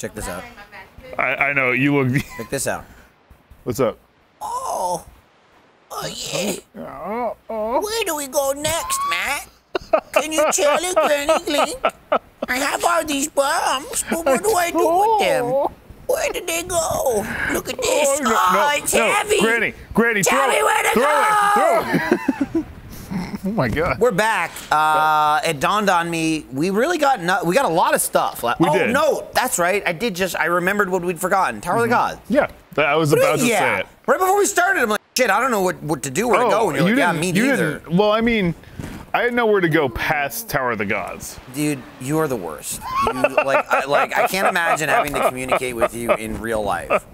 Check this out. I know you look. Check this out. What's up? Oh, oh yeah. Oh, oh. Where do we go next, Matt? Can you tell it, Granny Glink? I have all these bombs, but what do I do with them? Where did they go? Look at this. Oh, no, oh no, it's heavy. Granny, Granny, tell me where to go. Throw it. Oh my God. We're back. It dawned on me. We really got we got a lot of stuff. Like, we did. No, that's right. I did just. I remembered what we'd forgotten. Tower of God. Yeah, I was about to say it. Right before we started, I'm like, shit. I don't know what to do. Where to go? And you're like, yeah, me neither. Well, I mean. I didn't know where to go past Tower of the Gods. Dude, you are the worst. You, I can't imagine having to communicate with you in real life.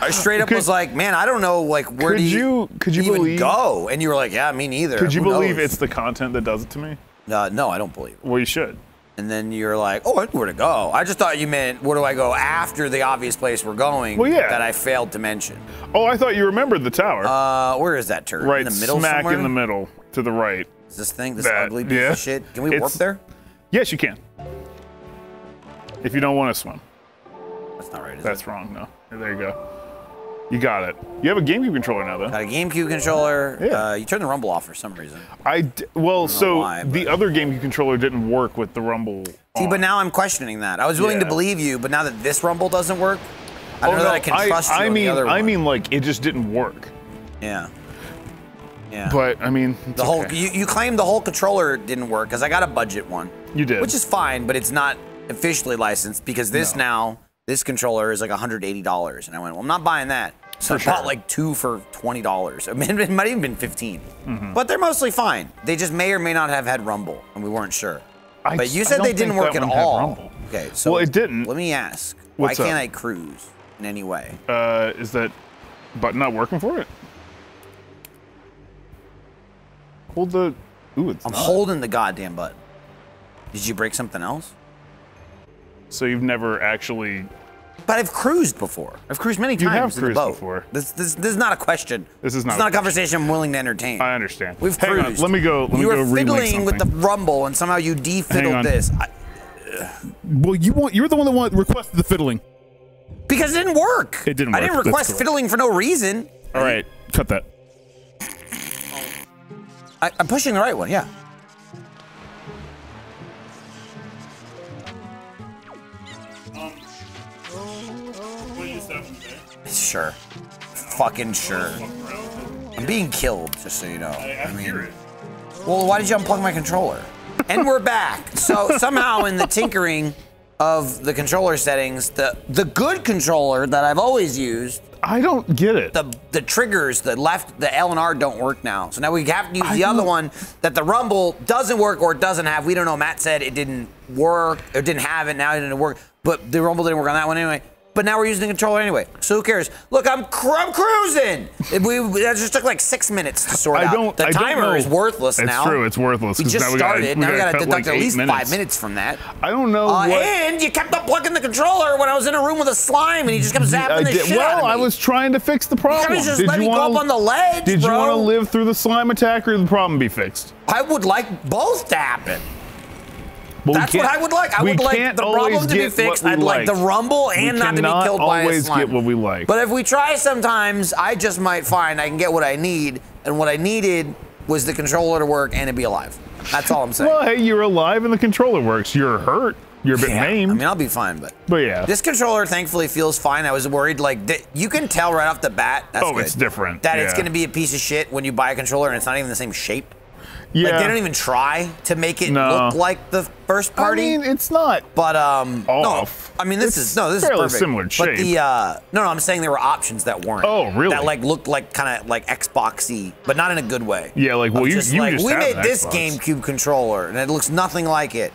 I straight up was like, man, I don't know, like, where do you, could you even go? And you were like, yeah, me neither. Could you believe it's the content that does it to me? No, I don't believe it. Well, you should. And then you're like, oh, I know where to go. I just thought you meant, where do I go after the obvious place we're going that I failed to mention? Oh, I thought you remembered the tower. Where is that turret? Right, in the middle smack somewhere? In the middle, to the right. Is this thing, ugly piece of shit? Can we warp there? Yes, you can. If you don't want to swim. That's not right, is it? That's wrong, no. There you go. You got it. You have a GameCube controller now, though. Got a GameCube controller. Yeah. You turned the Rumble off for some reason. Well, so why, the other GameCube controller didn't work with the Rumble on. See, but now I'm questioning that. I was willing to believe you, but now that this Rumble doesn't work, I don't know that I can trust you on the other one. I mean, like, it just didn't work. Yeah. Yeah. But I mean, the whole you claim the whole controller didn't work because I got a budget one. You did, which is fine, but it's not officially licensed because this this controller is like $180, and I went, well, I'm not buying that. So I bought like two for $20. I mean, it might even been 15. Mm-hmm. But they're mostly fine. They just may or may not have had Rumble, and we weren't sure. But you said they didn't work at all. Okay, so well, it didn't. Let me ask, why can't I cruise in any way? Is that button not working for it? Hold the. Ooh, it's I'm holding the goddamn button. Did you break something else? So you've never actually. But I've cruised before. I've cruised many times in the boat. You have cruised before. This is not a question. This is not a conversation I'm willing to entertain. I understand. We've cruised. Hang on, let me go. Let me go relink something. You were fiddling with the Rumble, and somehow you de-fiddled this. Well, you're the one that requested the fiddling. Because it didn't work. It didn't work. I didn't request fiddling for no reason. All right, cut that. I'm pushing the right one, yeah. Sure. Fucking sure. I'm being killed, just so you know. I mean, well, why did you unplug my controller? And we're back. So somehow in the tinkering of the controller settings, the good controller that I've always used, I don't get it. The triggers, the left, the L and R don't work now. So now we have to use the other one that the Rumble doesn't work or doesn't have. We don't know. Matt said it didn't work or didn't have it. Now it didn't work. But the Rumble didn't work on that one anyway. But now we're using the controller anyway. So who cares? Look, I'm cruising. That just took like 6 minutes to sort out. The timer is worthless now. It's true. It's worthless. We just started. Now we got to deduct at least 5 minutes from that. I don't know what. And you kept unplugging the controller when I was in a room with a slime, and he just kept zapping the shit out of me. Well, I was trying to fix the problem. You guys just let me go up on the ledge, bro. Did you want to live through the slime attack or the problem be fixed? I would like both to happen. Well, that's what I would like. I would like the problem to be fixed. I'd like the Rumble and not to be killed by a slime. We cannot always get what we like. But if we try sometimes, I just might find I can get what I need. And what I needed was the controller to work and to be alive. That's all I'm saying. Well, hey, you're alive and the controller works. You're hurt. You're a bit maimed. I mean, I'll be fine, but yeah. This controller thankfully feels fine. I was worried, like, you can tell right off the bat. That's good. It's different. That it's going to be a piece of shit when you buy a controller and it's not even the same shape. Yeah. Like, they don't even try to make it look like the first party. I mean, it's not. But off. No, I mean, this is perfect. Similar shape. But the no, I'm saying there were options that weren't. Oh, really? That like looked like kind of like Xboxy, but not in a good way. Yeah, like well, you just we made this GameCube controller, and it looks nothing like it.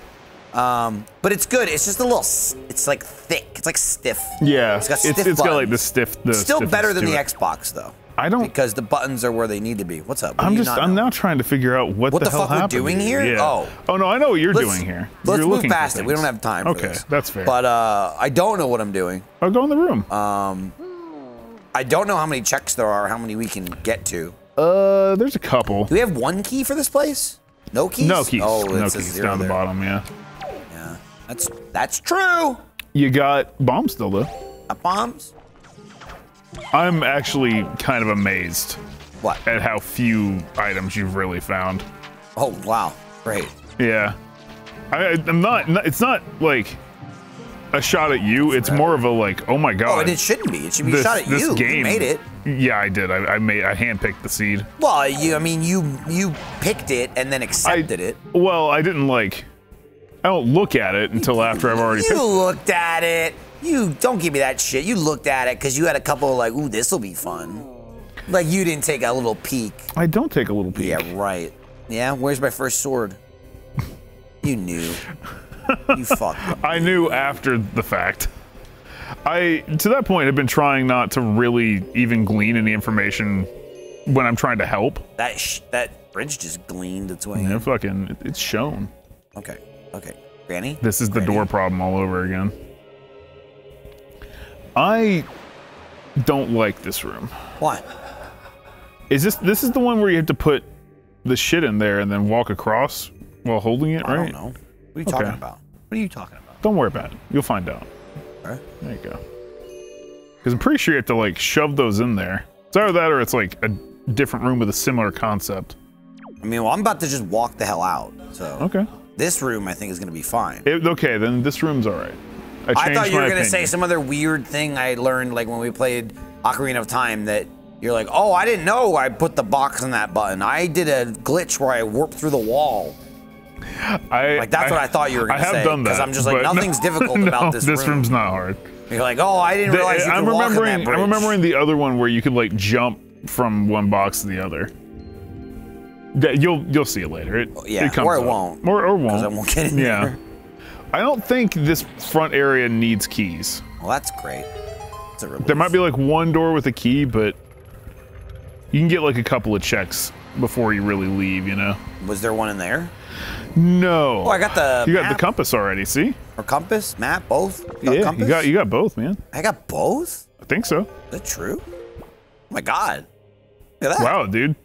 But it's good. It's just a little. It's like thick. It's like stiff. Yeah. It's got stiff buttons. It's got like the stiff. It's still better than the Xbox though. I don't because the buttons are where they need to be. What's up? I'm now trying to figure out what the hell happened. What the fuck we're doing here? Yeah. Oh no, I know what you're doing here. Let's move past it. We don't have time. Okay, for this. That's fair. But I don't know what I'm doing. I'll go in the room. I don't know how many checks there are. How many we can get to? There's a couple. Do we have one key for this place? No keys. No keys. Oh, no keys down the bottom. Yeah. Yeah, that's true. You got bombs still, though. Bombs? I'm actually kind of amazed what? At how few items you've really found. Oh, wow. Great. Yeah. I'm not, it's not like a shot at you. It's more of a like, oh my God. Oh, and it shouldn't be. It should be a shot at you. This game. You made it. Yeah, I did. I handpicked the seed. Well, you picked it and then accepted it. Well, I didn't like, I don't look at it until after I've already picked it. You looked at it. You don't give me that shit. You looked at it because you had a couple of like, ooh, this will be fun. Like you didn't take a little peek. I don't take a little peek. Yeah, right. Yeah, where's my first sword? You knew. You fucked up. I knew after the fact. I, to that point, have been trying not to really even glean any information when I'm trying to help. That bridge just gleaned its way. Yeah, fucking, it's shown. Okay, okay. Granny? This is the door problem all over again. I don't like this room. Why? Is this is the one where you have to put the shit in there and then walk across while holding it, right? I don't know. What are you talking about? What are you talking about? Don't worry about it. You'll find out. All right. There you go. Because I'm pretty sure you have to like shove those in there. It's either that or it's like a different room with a similar concept. I mean, well, I'm about to just walk the hell out. So okay. This room, I think, is going to be fine. Okay, then this room's all right. I thought you were going to say some other weird thing I learned like when we played Ocarina of Time that you're like, oh, I didn't know I put the box on that button. I did a glitch where I warped through the wall. That's what I thought you were going to say. I have done that. Because I'm just like, nothing's difficult about this room. This room's not hard. You're like, oh, I didn't realize you could walk on that bridge. I'm remembering the other one where you could like jump from one box to the other. You'll see it later. It comes up. Or it won't. Because I won't get in there. I don't think this front area needs keys. Well, that's great. It's a relief. There might be like one door with a key, but you can get like a couple of checks before you really leave, you know? Was there one in there? No. Oh, I got the You got the compass already, see? Or compass, map, both? Yeah, compass? You got both, man. I got both? I think so. Is that true? Oh my God. Look at that. Wow, dude.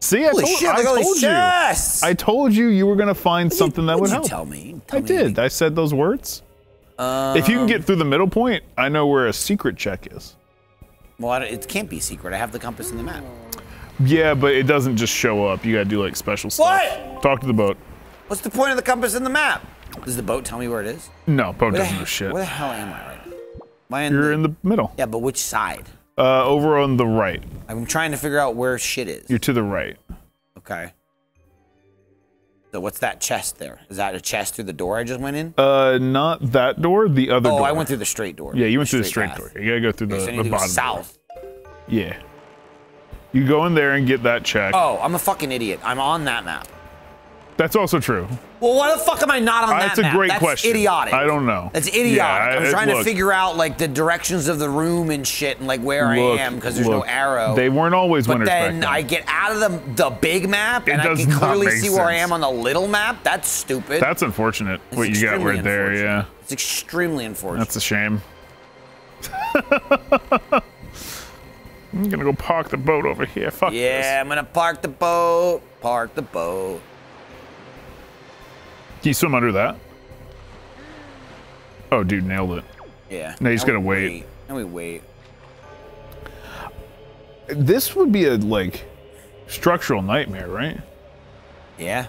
See, I told you you were gonna find something that would help. Tell me. I said those words. If you can get through the middle point, I know where a secret check is. Well, it can't be secret. I have the compass in the map. Yeah, but it doesn't just show up. You gotta do like special stuff. What? Talk to the boat. What's the point of the compass in the map? Does the boat tell me where it is? No, boat doesn't do shit. Where the hell am I right now? You're in the middle. Yeah, but which side? Over on the right. I'm trying to figure out where shit is. You're to the right. Okay. So what's that chest there? Is that a chest through the door I just went in? Not that door, the other door. Oh, I went through the straight door. Yeah, you went through the straight door. You gotta go through the bottom south. Door. Yeah. You go in there and get that check. Oh, I'm a fucking idiot. I'm on that map. That's also true. Well, why the fuck am I not on that map? That's a great question. That's idiotic. I don't know. That's idiotic. Yeah, I'm trying to figure out like the directions of the room and shit and like where I am because there's no arrow. They weren't always winners back then. But then I get out of the big map and I can clearly see where I am on the little map. That's stupid. That's unfortunate what you got right there, yeah. It's extremely unfortunate. That's a shame. I'm gonna go park the boat over here. Fuck this. Yeah, I'm gonna park the boat. Park the boat. Can you swim under that? Oh, dude, nailed it. Yeah. Now you just gotta wait. Now we wait. This would be a, like, structural nightmare, right? Yeah.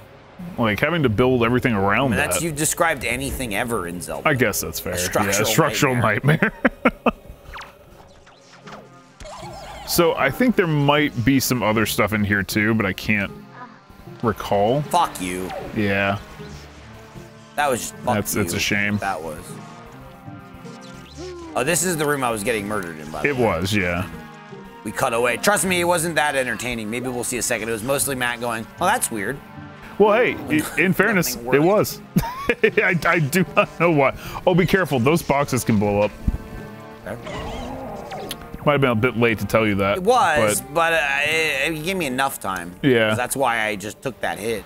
Like, having to build everything around that. That's, you've described anything ever in Zelda. I guess that's fair. A structural nightmare. So, I think there might be some other stuff in here, too, but I can't recall. Fuck you. Yeah. That was just that's a shame. That was. Oh, this is the room I was getting murdered in, by the way. It was, yeah. We cut away. Trust me, it wasn't that entertaining. Maybe we'll see a second. It was mostly Matt going, oh, that's weird. Well, hey, in fairness, it was. I do not know why. Oh, be careful. Those boxes can blow up. Okay. Might have been a bit late to tell you that. It was, but it gave me enough time. Yeah. That's why I just took that hit.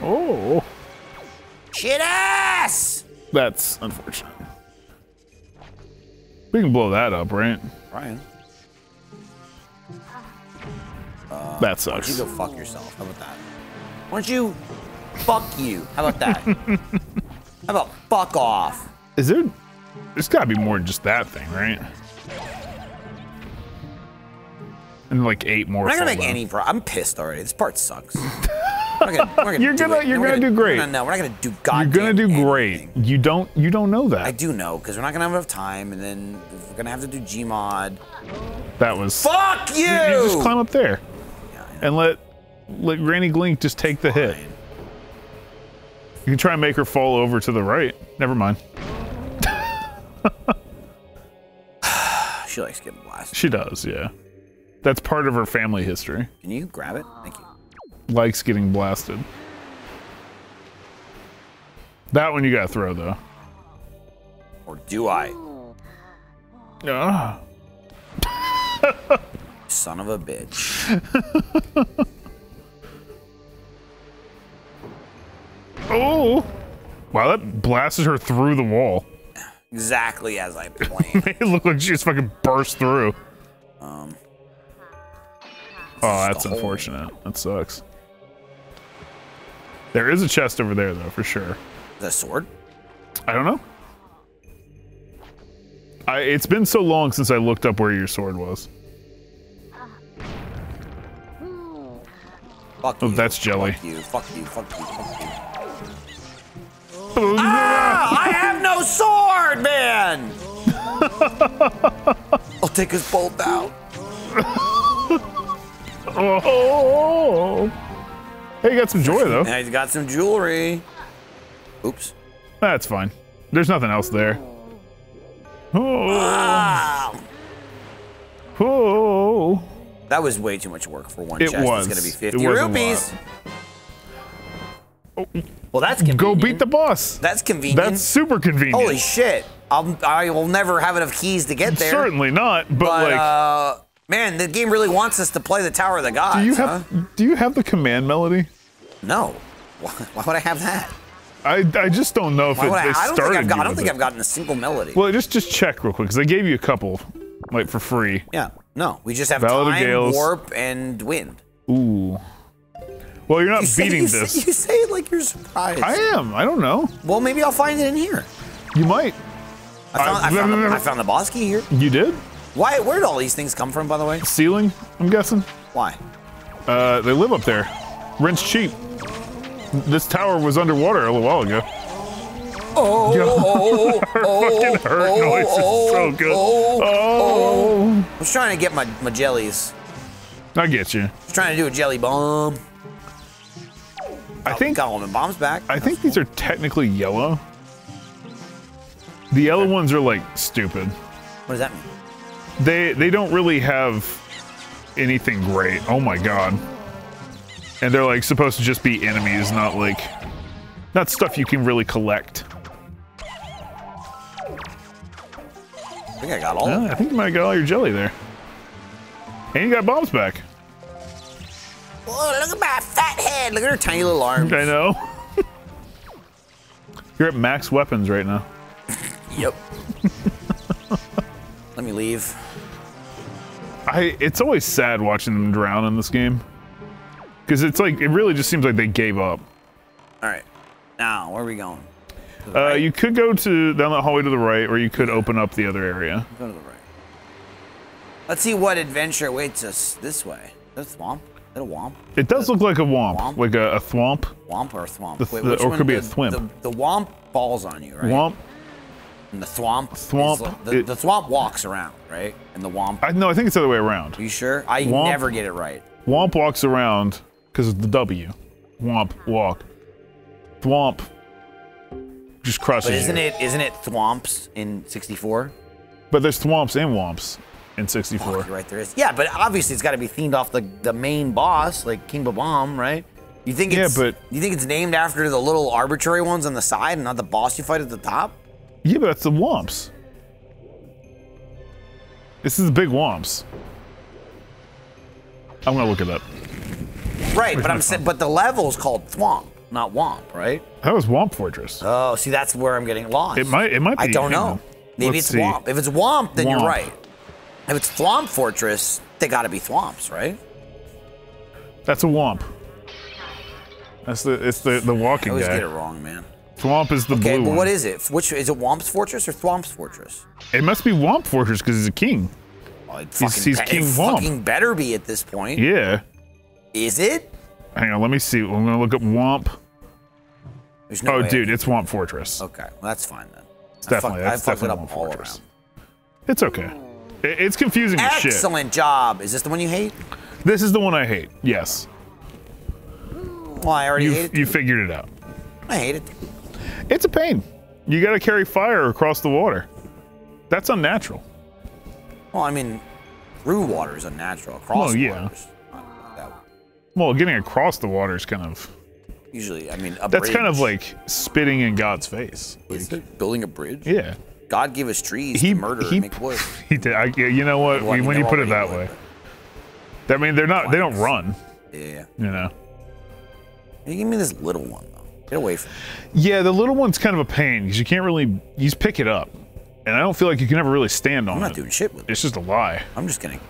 Oh. Shit ass! That's unfortunate. We can blow that up, right? Brian. That sucks. Why don't you go fuck yourself? How about that? Why don't you fuck you? How about that? How about fuck off? Is there There's gotta be more than just that thing, right? And like 8 more. I'm not gonna make any pro. I'm pissed already. This part sucks. You're gonna do great. No, we're not gonna do goddamn. You're gonna do anything. Great. You don't know that. I do know because we're not gonna have enough time, and then we're gonna have to do Gmod. That was. Fuck you! You just climb up there, yeah, and let Granny Glink just take the hit. You can try and make her fall over to the right. Never mind. She likes getting blasted. She does, yeah. That's part of her family history. Can you grab it? Thank you. Likes getting blasted. That one you gotta throw, though. Or do I? Son of a bitch. Oh! Wow, that blasted her through the wall. Exactly as I planned. It looked like she just fucking burst through. Oh, that's unfortunate. That sucks. There is a chest over there, though, for sure. The sword? I don't know. It's been so long since I looked up where your sword was. Fuck you. Oh, that's jelly. Fuck you, fuck you, fuck you, fuck you. Oh, ah, I have no sword, man! I'll take his bolt out. Oh. Hey, you got some joy, though. Yeah, he's got some jewelry. Oops. That's fine. There's nothing else there. Oh. Wow. Oh. That was way too much work for one chest. It was. It's going to be 50 rupees. Oh. Well, that's convenient. Go beat the boss. That's convenient. That's super convenient. Holy shit. I will never have enough keys to get there. Certainly not, but like... man, the game really wants us to play the Tower of the Gods. Do you have the command melody? No. Why would I have that? I just don't know if I don't think I've gotten a single melody. Well, just check real quick because I gave you a couple, like for free. Yeah. No, we just have Time, Warp, and Wind. Ooh. Well, you're not beating this. You say it like you're surprised. I am. I don't know. Well, maybe I'll find it in here. You might. I found the boss key here. You did? Why? Where did all these things come from, by the way? Ceiling, I'm guessing. Why? They live up there. Rent's cheap. This tower was underwater a little while ago. Oh, Her fucking hurt noise is so good. I was trying to get my jellies. I get you. I was trying to do a jelly bomb. I think got all the bombs back. I think these are technically yellow. The yellow ones are like stupid. What does that mean? They don't really have anything great. Oh my god. And they're like supposed to just be enemies, not stuff you can really collect. I think I got all of them. I think you might have got all your jelly there. And you got bombs back. Whoa, look at my fat head. Look at her tiny little arms. I know. You're at max weapons right now. Yep. Let me leave. It's always sad watching them drown in this game. Because it's like, it really just seems like they gave up. Alright. Now, where are we going? Right? You could go down that hallway to the right, or you could open up the other area. Go to the right. Let's see what adventure awaits us this way. Is that a thwomp? Is that a womp? It does look like a womp. Like a thwomp. Womp or a thwomp? Or it could be a thwimp. The womp falls on you, right? Womp. And the thwomp. The thwomp walks around, right? And the womp. No, I think it's the other way around. Are you sure? I never get it right. Womp walks around because of the W. Womp walk. Thwomp just crushes. But isn't it thwomps in 64? But there's thwomps and womps in 64. Oh, you're right, there is. Yeah, but obviously it's got to be themed off the main boss, like King Babam, right? You think it's you think it's named after the little arbitrary ones on the side and not the boss you fight at the top? Yeah, but that's the womps. This is the big womps. I'm gonna look it up. Right, but but the level's called thwomp, not womp, right? That was Womp Fortress. Oh, see, that's where I'm getting lost. It might be. I don't know. Maybe it's womp. If it's womp, then you're right. If it's Thwomp Fortress, they gotta be thwomps, right? That's a womp. That's the walking guy. I always get it wrong, man. Thwomp is the blue one. Okay, but what is it? Which is it? Womp's Fortress or Thwomp's Fortress? It must be Womp Fortress because he's a king. Oh, he's King Womp. Fucking better be at this point. Yeah. Is it? Hang on, let me see. I'm gonna look up Womp. No oh, dude, it's Womp Fortress. Okay, well, that's fine then. It's definitely, I fucked it up Womp Fortress. All around. It's okay. It's confusing as shit. Excellent job. Is this the one you hate? This is the one I hate. Yes. Well, I already hate it. You figured it out. I hate it. It's a pain. You gotta carry fire across the water. That's unnatural. Well, I mean, through water is unnatural. Across water is not that way. Well, getting across the water is kind of... Usually, I mean, a bridge. That's kind of like spitting in God's face. Is it building a bridge? Yeah. God gave us trees to murder and make wood. He did. You know what? Well, I mean, when you put it that way. I mean, they're not, they don't run. Yeah. You know? You give me this little one, though. Get away from me. Yeah, the little one's kind of a pain because you can't really, you just pick it up. And I don't feel like you can ever really stand on it. I'm not doing shit with it. It's just a lie. I'm just gonna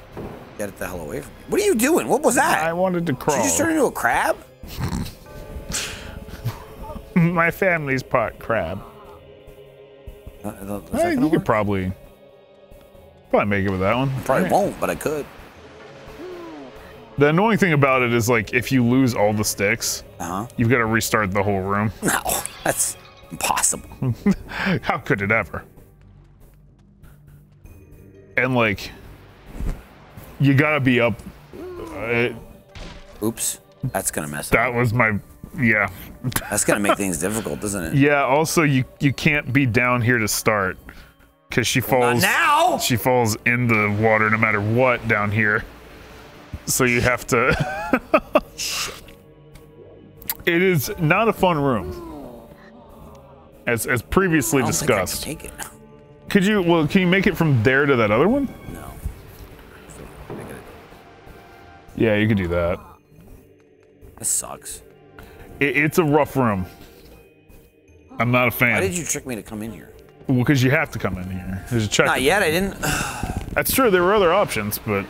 get it the hell away from me. What are you doing? What was that? I wanted to crawl. Did you just turn into a crab? My family's part crab. You could probably make it with that one. I probably won't, but I could. The annoying thing about it is, like, if you lose all the sticks, you've got to restart the whole room. No, that's impossible. How could it ever? And, like, you got to be up. Oops. That's going to mess up. That was my... Yeah. That's going to make things difficult, doesn't it? Yeah, also, you can't be down here to start. Because she falls... Not now! She falls in the water no matter what down here. So you have to... It is not a fun room. As previously discussed. I don't think I can take it. Could you... Well, can you make it from there to that other one? No. Yeah, you could do that. This sucks. It's a rough room. I'm not a fan. Why did you trick me to come in here? Well, because you have to come in here. There's a check. Not yet, I didn't... That's true, there were other options, but...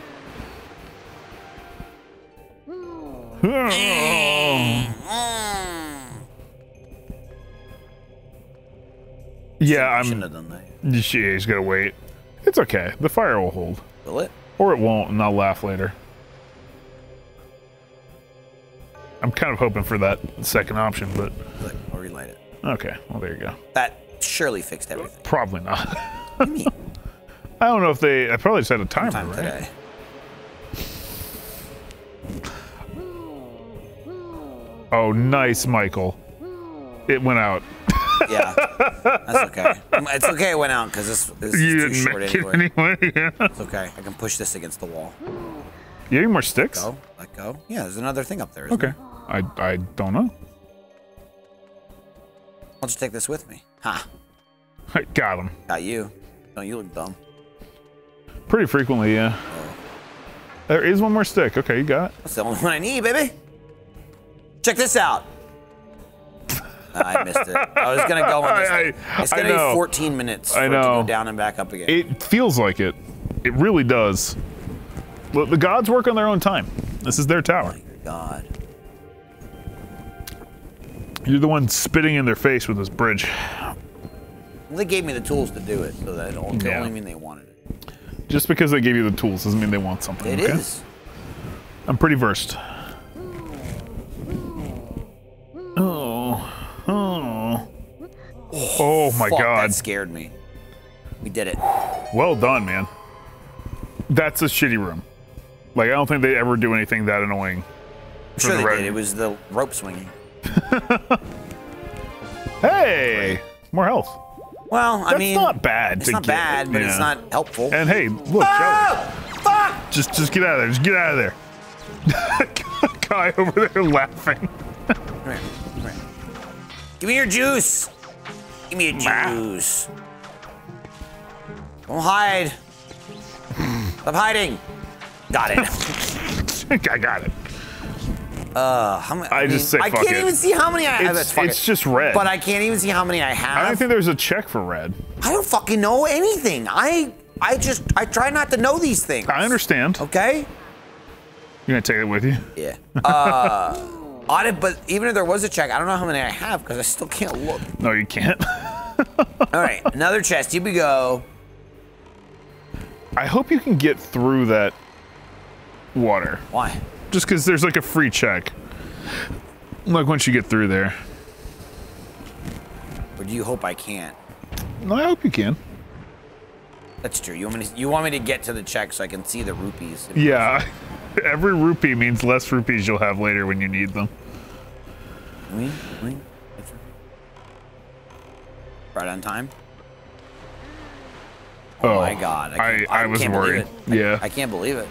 Yeah, I shouldn't have done that. She's gotta wait. It's okay. The fire will hold. Will it? Or it won't, and I'll laugh later. I'm kind of hoping for that second option, but... Look, I'll relight it. Okay, well, there you go. That surely fixed everything. Probably not. What do you mean? I don't know if they... I probably just had a timer, right? Today. Oh, nice, Michael. It went out. Yeah, that's okay. It's okay it went out, because this is too short anyway. It's okay. I can push this against the wall. You have any more sticks? Let go. Yeah, there's another thing up there, isn't there? I don't know. I'll just take this with me. Ha. Huh. Got him. Got you. No, you look dumb. Pretty frequently, yeah. Oh. There is one more stick. Okay, you got it. That's the only one I need, baby. Check this out. I missed it. I was going to go on this thing. It's going to be 14 minutes for it to go down and back up again. It feels like it. It really does. Look, the gods work on their own time. This is their tower. Oh my God. You're the one spitting in their face with this bridge. Well, they gave me the tools to do it, so that only mean they wanted it. Just because they gave you the tools doesn't mean they want something. It is. I'm pretty versed. Oh my God. That scared me. We did it. Well done, man. That's a shitty room. Like, I don't think they ever do anything that annoying. Sure they did. It was the rope swinging. Hey! More health. Well, I mean... That's not bad. It's not bad, but it's not helpful. And hey, look, Joey. Fuck! Just get out of there. Just get out of there. Guy over there laughing. Come here. Give me your juice! Give me your juice. Don't hide. Stop hiding. Got it. I got it. How many? I just say fuck it. I can't even see how many I have. It's just red. But I can't even see how many I have. I don't think there's a check for red. I don't fucking know anything. I try not to know these things. I understand. Okay? You're gonna take it with you? Yeah. Audit, but even if there was a check, I don't know how many I have because I still can't look. No, you can't. All right, another chest. Here we go. I hope you can get through that water. Why? Just because there's like a free check. Like once you get through there. Or do you hope I can't? No, I hope you can. That's true. You want me to get to the check so I can see the rupees? Yeah. Every rupee means less rupees you'll have later when you need them. Right on time. Oh, my God. I was worried. Yeah. I can't believe it.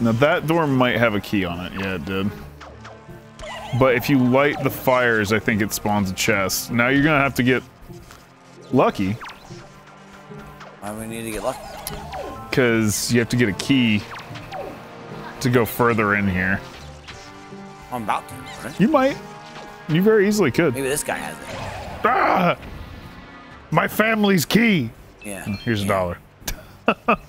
Now, that door might have a key on it. Yeah, it did. But if you light the fires, I think it spawns a chest. Now you're going to have to get lucky. Why do we need to get lucky? Because you have to get a key to go further in here. I'm about to, right? You might. You very easily could. Maybe this guy has it. Ah! My family's key! Yeah. Here's $1. What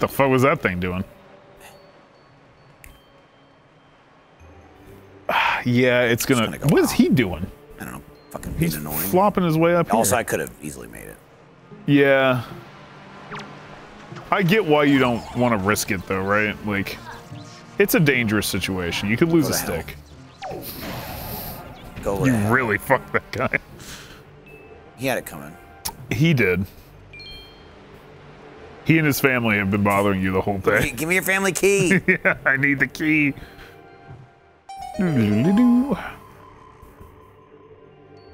the fuck was that thing doing? Yeah, it's gonna go what is he doing? I don't know. Fucking being annoying. He's flopping his way up here. Also, I could have easily made it. Yeah. I get why you don't want to risk it, though, right? Like, it's a dangerous situation. You could lose a stick. Go you really fucked that guy. He had it coming. He did. He and his family have been bothering you the whole day. Give me your family key. Yeah, I need the key.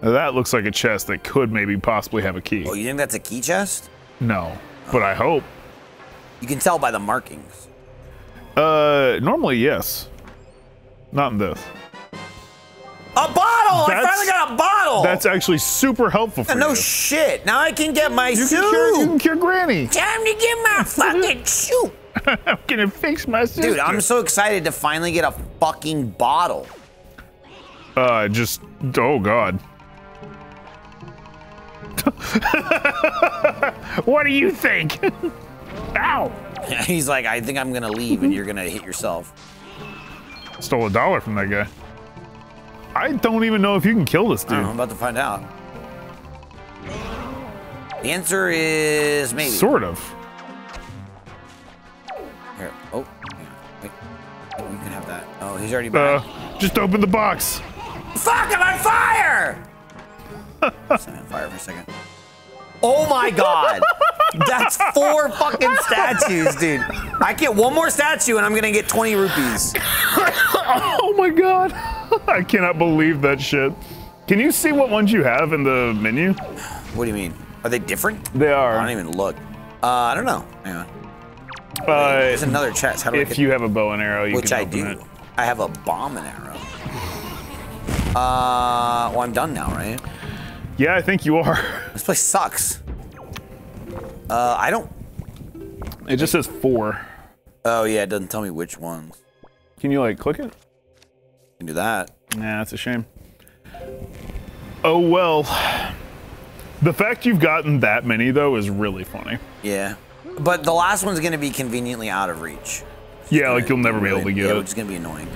That looks like a chest that could maybe possibly have a key. Oh, you think that's a key chest? No, but I hope. You can tell by the markings. Normally, yes. Not in this. A bottle! I finally got a bottle! That's actually super helpful for you. No shit. Now I can get my suit. You can cure Granny. Time to get my fucking suit. I'm gonna fix my suit. Dude, I'm so excited to finally get a fucking bottle. Oh God. What do you think? Ow! He's like, I think I'm gonna leave and you're gonna hit yourself. Stole $1 from that guy. I don't even know if you can kill this dude. I don't know, I'm about to find out. The answer is maybe. Sort of. Here. Oh, hang on. Wait. Oh, you can have that. Oh, he's already back. Just open the box. Fuck, I'm on fire! I'm on fire for a second. Oh my God! That's 4 fucking statues, dude. I get one more statue and I'm gonna get 20 rupees. Oh my God. I cannot believe that shit. Can you see what ones you have in the menu? What do you mean? Are they different? They are. I don't even look. I don't know. Hang on. There's another chest. How do I get you have a bow and arrow, you can open it. Which I do. I have a bomb and arrow. Well, I'm done now, right? Yeah, I think you are. This place sucks. I don't... It just says 4. Oh, yeah, it doesn't tell me which ones. Can you, like, click it? You can do that. Nah, that's a shame. Oh, well. The fact you've gotten that many, though, is really funny. Yeah. But the last one's going to be conveniently out of reach. Yeah, like, you'll never be able to get it. Which is going to be annoying.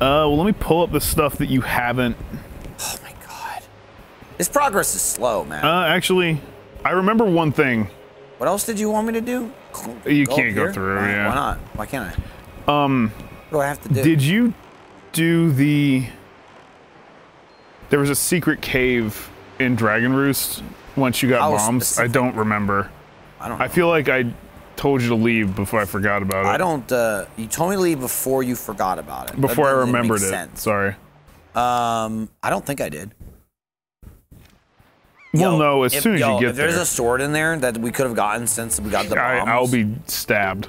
Well, let me pull up the stuff that you haven't... Oh, my God. This progress is slow, man. Actually, I remember one thing. What else did you want me to do? You can't go through, yeah. Why not? Why can't I? What do I have to do? Did you do the... There was a secret cave in Dragon Roost once you got bombs? I don't remember. I don't know. I feel like I told you to leave before I forgot about it. I don't, you told me to leave before you forgot about it. Before I remembered it, sorry. I don't think I did. Well, no, as soon as you get there. If there's a sword in there that we could have gotten since we got the bombs. I'll be stabbed,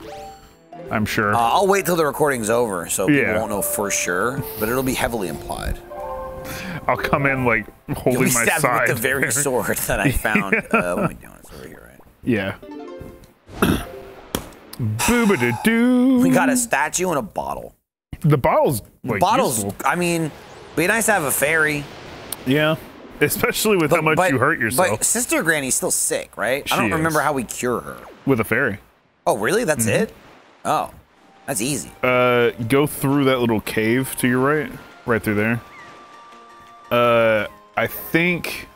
I'm sure. I'll wait till the recording's over, so people won't know for sure, but it'll be heavily implied. I'll come in, like, holding my side. Stabbed with the very sword that I found. What am I doing? It's over here, right? Yeah. Boo-ba-da-doo. We got a statue and a bottle. The bottle's, like, useful. I mean, it'd be nice to have a fairy. Yeah. Especially with how much you hurt yourself. But Sister Granny's still sick, right? I don't remember how we cure her. With a fairy. Oh, really? That's it? Oh. That's easy. Go through that little cave to your right. Right through there. I think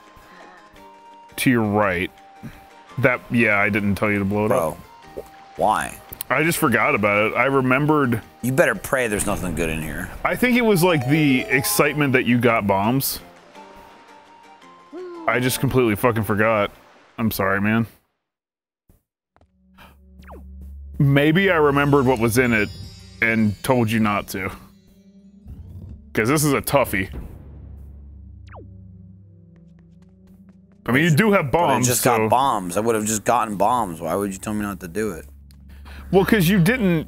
to your right. That, yeah, I didn't tell you to blow it up. Bro, why? I just forgot about it. I remembered. You better pray there's nothing good in here. I think it was like the excitement that you got bombs. I just completely fucking forgot. I'm sorry, man. Maybe I remembered what was in it and told you not to. Because this is a toughie. I mean, you do have bombs. I just got bombs. I would have just gotten bombs. Why would you tell me not to do it? Well, because you didn't.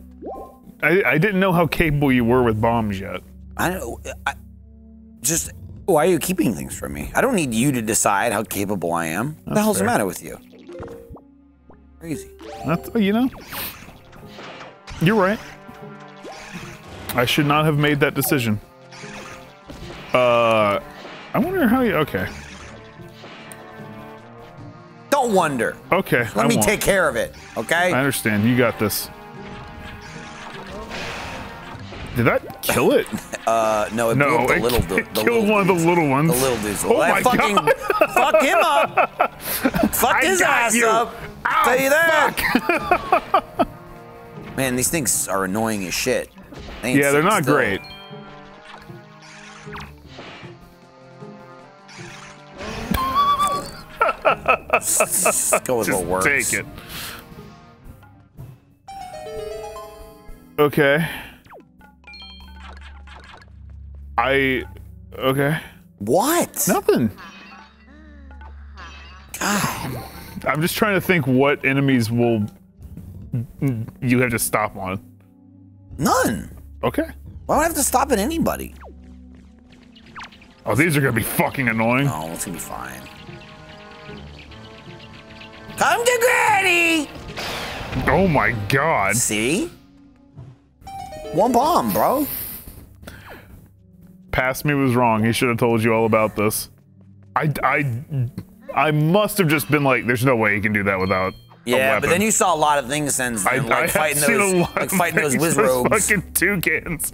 I didn't know how capable you were with bombs yet. I don't. Just why are you keeping things from me? I don't need you to decide how capable I am. What the hell's the matter with you? Crazy. That's, you know. You're right. I should not have made that decision. I wonder how you. Okay. Don't wonder. Okay. Let me take care of it. Okay. I understand. You got this. Did that kill it? No. It no. It, it killed one of the little ones. The little dudes. Oh my God. Fuck him up. Fuck his ass up. I'll tell you that. Man, these things are annoying as shit. They ain't they're not great. Just go with what works. Take it. Okay. Okay. What? Nothing. God. I'm just trying to think what enemies will you have to stop on. None. Okay. Why would I have to stop at anybody? Oh, these are gonna be fucking annoying. No, it's gonna be fine. Come to Granny! Oh my God. See? One bomb, bro. Past me was wrong. He should have told you all about this. I must have just been like, there's no way he can do that without a weapon. But then you saw a lot of things since then, like fighting those, whiz robes. Fucking toucans.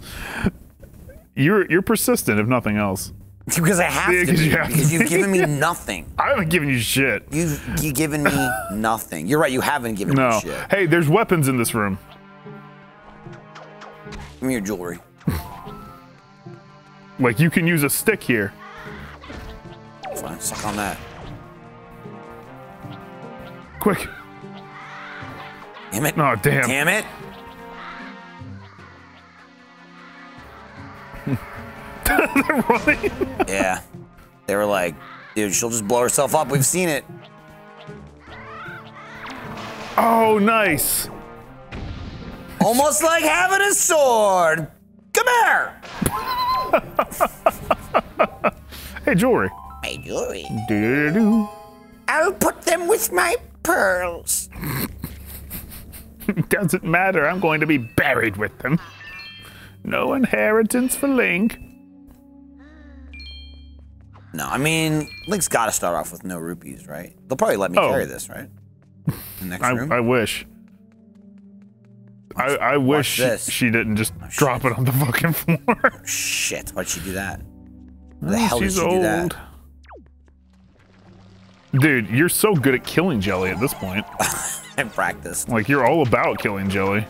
You're persistent, if nothing else. Because I have to be, because you've given me nothing. I haven't given you shit. You've given me nothing. You're right, you haven't given me shit. Hey, there's weapons in this room. Give me your jewelry. Like, you can use a stick here. Fine, suck on that. Quick. Damn it. Oh, damn. Damn it. They're running. Yeah. They were like, dude, she'll just blow herself up. We've seen it. Oh, nice. Almost like having a sword. Come here. Hey, jewelry. Hey, jewelry. Do-do-do-do. I'll put them with my pearls. Doesn't matter. I'm going to be buried with them. No inheritance for Link. No, I mean, Link's got to start off with no rupees, right? They'll probably let me carry this, right? The next room? I wish. I wish she didn't just drop it on the fucking floor. Oh, shit, why'd she do that? Why the hell did she do that? Dude, you're so good at killing Jelly at this point. I practiced. Like, you're all about killing Jelly.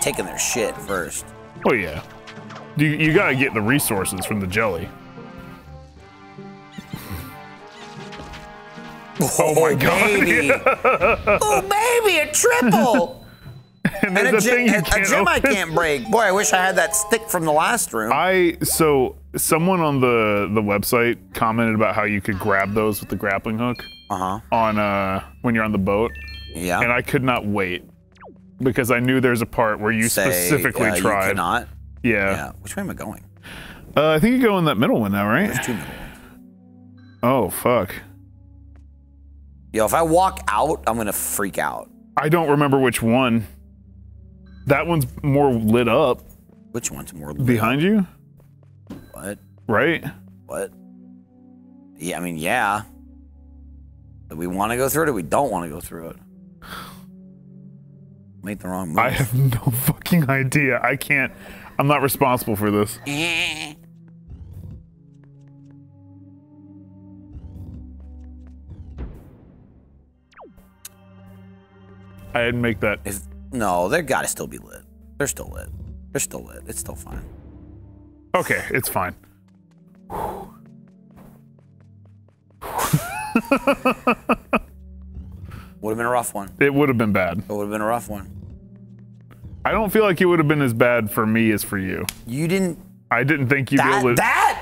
Taking their shit first. Oh, yeah. You gotta get the resources from the Jelly. Oh my God! Baby. Yeah. Oh baby, a triple! and a gem I can't break. Boy, I wish I had that stick from the last room. So someone on the website commented about how you could grab those with the grappling hook on when you're on the boat. Yeah. And I could not wait because I knew there's a part where you specifically tried. You could not. Yeah. Which way am I going? I think you go in that middle one now, right? There's two middle ones. Oh fuck. Yo, if I walk out, I'm gonna freak out. I don't remember which one. That one's more lit up. Which one's more lit up? Behind you? What? Right? What? Yeah, I mean, yeah. Do we want to go through it or we don't want to go through it? Made the wrong move. I have no fucking idea. I can't. I'm not responsible for this. I didn't make that. No, they gotta still be lit. They're still lit. They're still lit. It's still fine. Okay, it's fine. Would have been a rough one. It would have been bad. It would have been a rough one. I don't feel like it would have been as bad for me as for you. You didn't. I didn't think you'd be able to.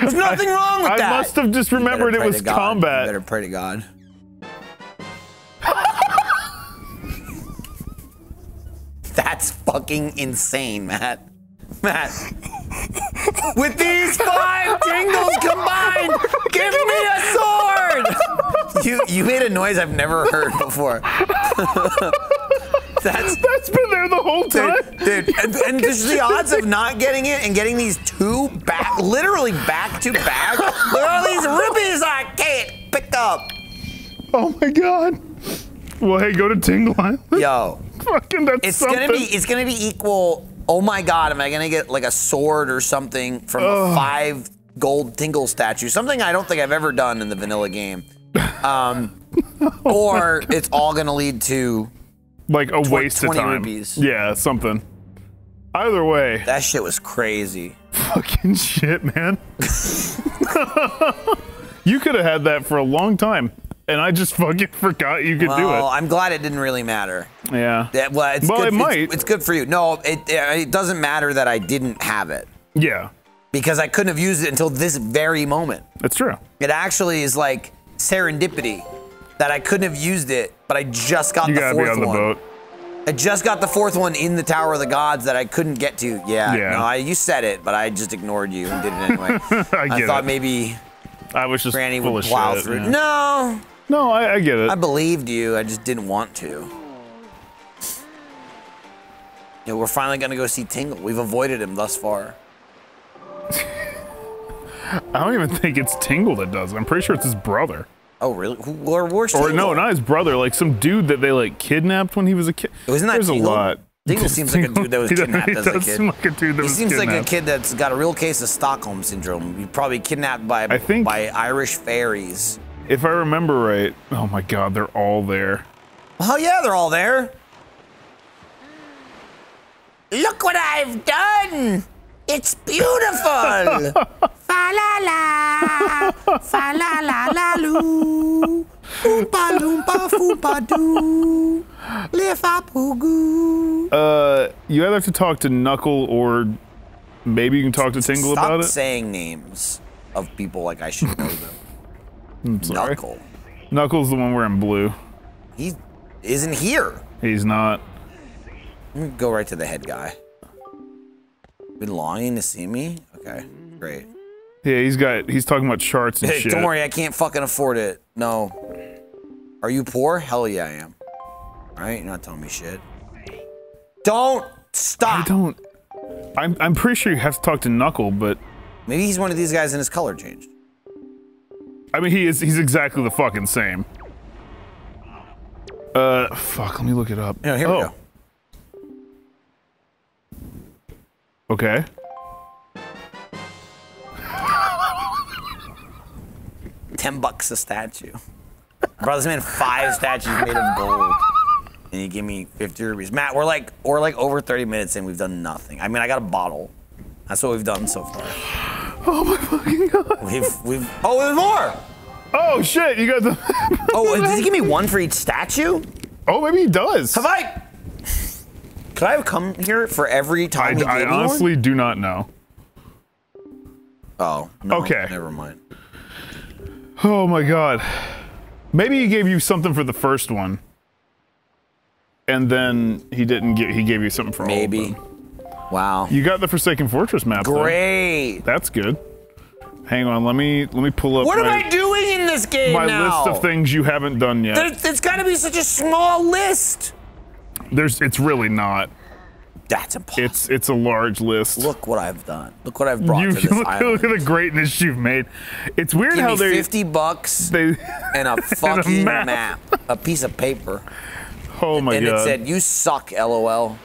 There's nothing wrong with that. I must have just remembered it was combat. You better pray to God. That's fucking insane, Matt. Matt. With these 5 jingles combined, give me a sword! You made a noise I've never heard before. That's been there the whole time. Dude, and just the odds of not getting it and getting these 2 back, literally back to back, with all these rupees I can't pick up. Oh my God. Well, hey, go to Tingle Island. Yo. Fucking that's something. It's gonna be equal. Oh my God, am I gonna get like a sword or something from a 5 gold Tingle statue? Something I don't think I've ever done in the vanilla game. Or it's all gonna lead to like a waste of time. Rupees. Yeah, something. Either way. That shit was crazy. Fucking shit, man. You could have had that for a long time. And I just fucking forgot you could do it. Well, I'm glad it didn't really matter. Yeah. Well, it's good for you. No, it doesn't matter that I didn't have it. Yeah. Because I couldn't have used it until this very moment. That's true. It actually is like serendipity that I couldn't have used it, but I just got the 4th one. You gotta be on the boat. I just got the 4th one in the Tower of the Gods that I couldn't get to. Yeah. Yeah. No, you said it, but I just ignored you and did it anyway. I thought maybe Granny would plow through. Yeah. No. No, I get it. I believed you, I just didn't want to. Yeah, we're finally gonna go see Tingle. We've avoided him thus far. I don't even think it's Tingle that does it. I'm pretty sure it's his brother. Oh, really? Or no, not his brother, like some dude that they like kidnapped when he was a kid. Wasn't that Tingle? There's a lot. Tingle seems like a dude that was kidnapped as a kid. He does seem like a dude that was kidnapped. He seems like a kid that's got a real case of Stockholm Syndrome. He probably kidnapped by Irish fairies. If I remember right, oh my God, they're all there. Oh yeah, they're all there. Look what I've done! It's beautiful! Fa-la-la! Fa-la-la-la-loo! Oompa-loompa-foompa-doo! Liff-a-poo-goo! You either have to talk to Knuckle or maybe you can talk to Tingle about it? Stop saying names of people like I should know them. I'm sorry. Knuckle. Knuckle's the one wearing blue. He isn't here. He's not. I'm gonna go right to the head guy. Been longing to see me? Okay, great. Yeah, he's talking about charts and shit. Don't worry, I can't fucking afford it. No. Are you poor? Hell yeah, I am. Alright, you're not telling me shit. Don't stop! I'm pretty sure you have to talk to Knuckle, but maybe he's one of these guys and his color changed. I mean, he's exactly the fucking same. Fuck, let me look it up. Yeah, here we go. Okay. $10 a statue. Bro, this man 5 statues made of gold. And you give me 50 rupees. Matt, we're like over 30 minutes and we've done nothing. I mean, I got a bottle. That's what we've done so far. Oh my fucking God. Oh, there's more! Oh shit, you got the Oh, does he give me one for each statue? Oh, maybe he does. Could I have come here for every time he gave me one? I honestly do not know. Oh, no, okay. Never mind. Oh my God. Maybe he gave you something for the first one. And then he gave you something for all of them. Maybe. Wow. You got the Forsaken Fortress map. Great. Though. That's good. Hang on, let me pull up. What am I doing in this game now? My list of things you haven't done yet. It's got to be such a small list. It's really not. That's impossible. It's a large list. Look what I've done. Look what I've brought to this island. Look at the greatness you've made. It's weird how they give me $50 and a fucking map, a piece of paper. Oh my god. And it said, "You suck, LOL."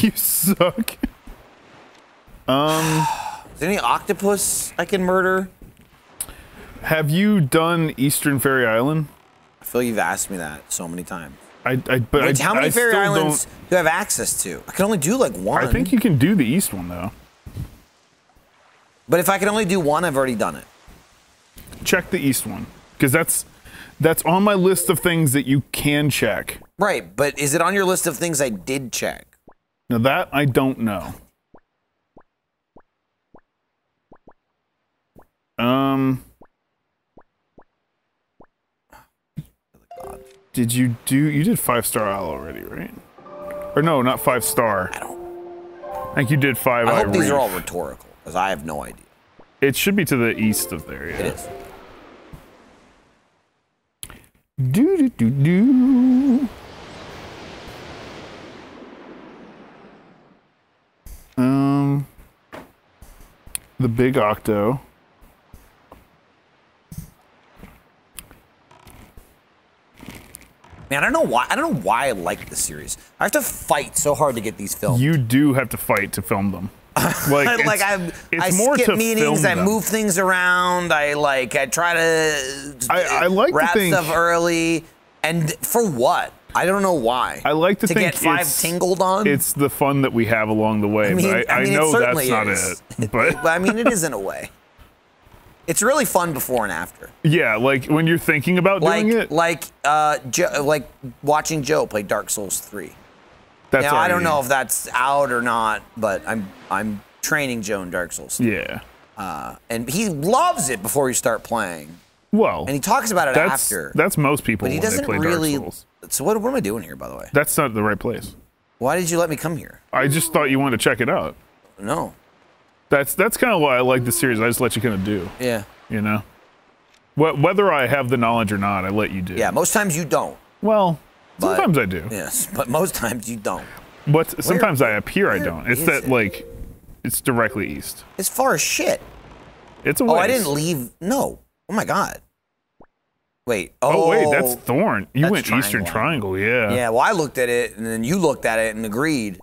You suck. Is there any octopus I can murder? Have you done Eastern Fairy Island? I feel like you've asked me that so many times. How many fairy islands do I have access to? I can only do like one. I think you can do the east one though. But if I can only do one, I've already done it. Check the east one, because that's on my list of things that you can check. Right, but is it on your list of things I did check? Now that I don't know. Did you do? You did 5-star owl already, right? Or no, not 5-star. I don't. I think you did 5. I hope these are all rhetorical, because I have no idea. It should be to the east of there. Yeah. It is. Do do do do. The big octo. Man, I don't know why. I don't know why I like this series. I have to fight so hard to get these filmed. You do have to fight to film them. Like, I skip meetings, I move things around, I try to wrap stuff early, and for what? I don't know why. I like to think get 5 tingled on. It's the fun that we have along the way. I mean, but I mean, I know that's not it. But I mean, it is in a way. It's really fun before and after. Yeah, like when you're thinking about doing it. Like watching Joe play Dark Souls 3. That's now, I don't know if that's out or not, but I'm training Joe in Dark Souls 3. Yeah. And he loves it before you start playing. Well. And he talks about it after. That's most people when they play Dark Souls. So what am I doing here, by the way? That's not the right place. Why did you let me come here? I just thought you wanted to check it out. No. That's kind of why I like this series. I just let you kind of do. Yeah. You know? Whether I have the knowledge or not, I let you do. Yeah, most times you don't. Well, sometimes I do. Yes, but most times you don't. Sometimes I appear I don't. It's that, like, it's directly east. It's far as shit. It's a ways. Oh, I didn't leave. No. Oh, my God. Wait. Oh, wait, that's Thorn. You went Eastern Triangle, yeah. Yeah, well, I looked at it, and then you looked at it and agreed.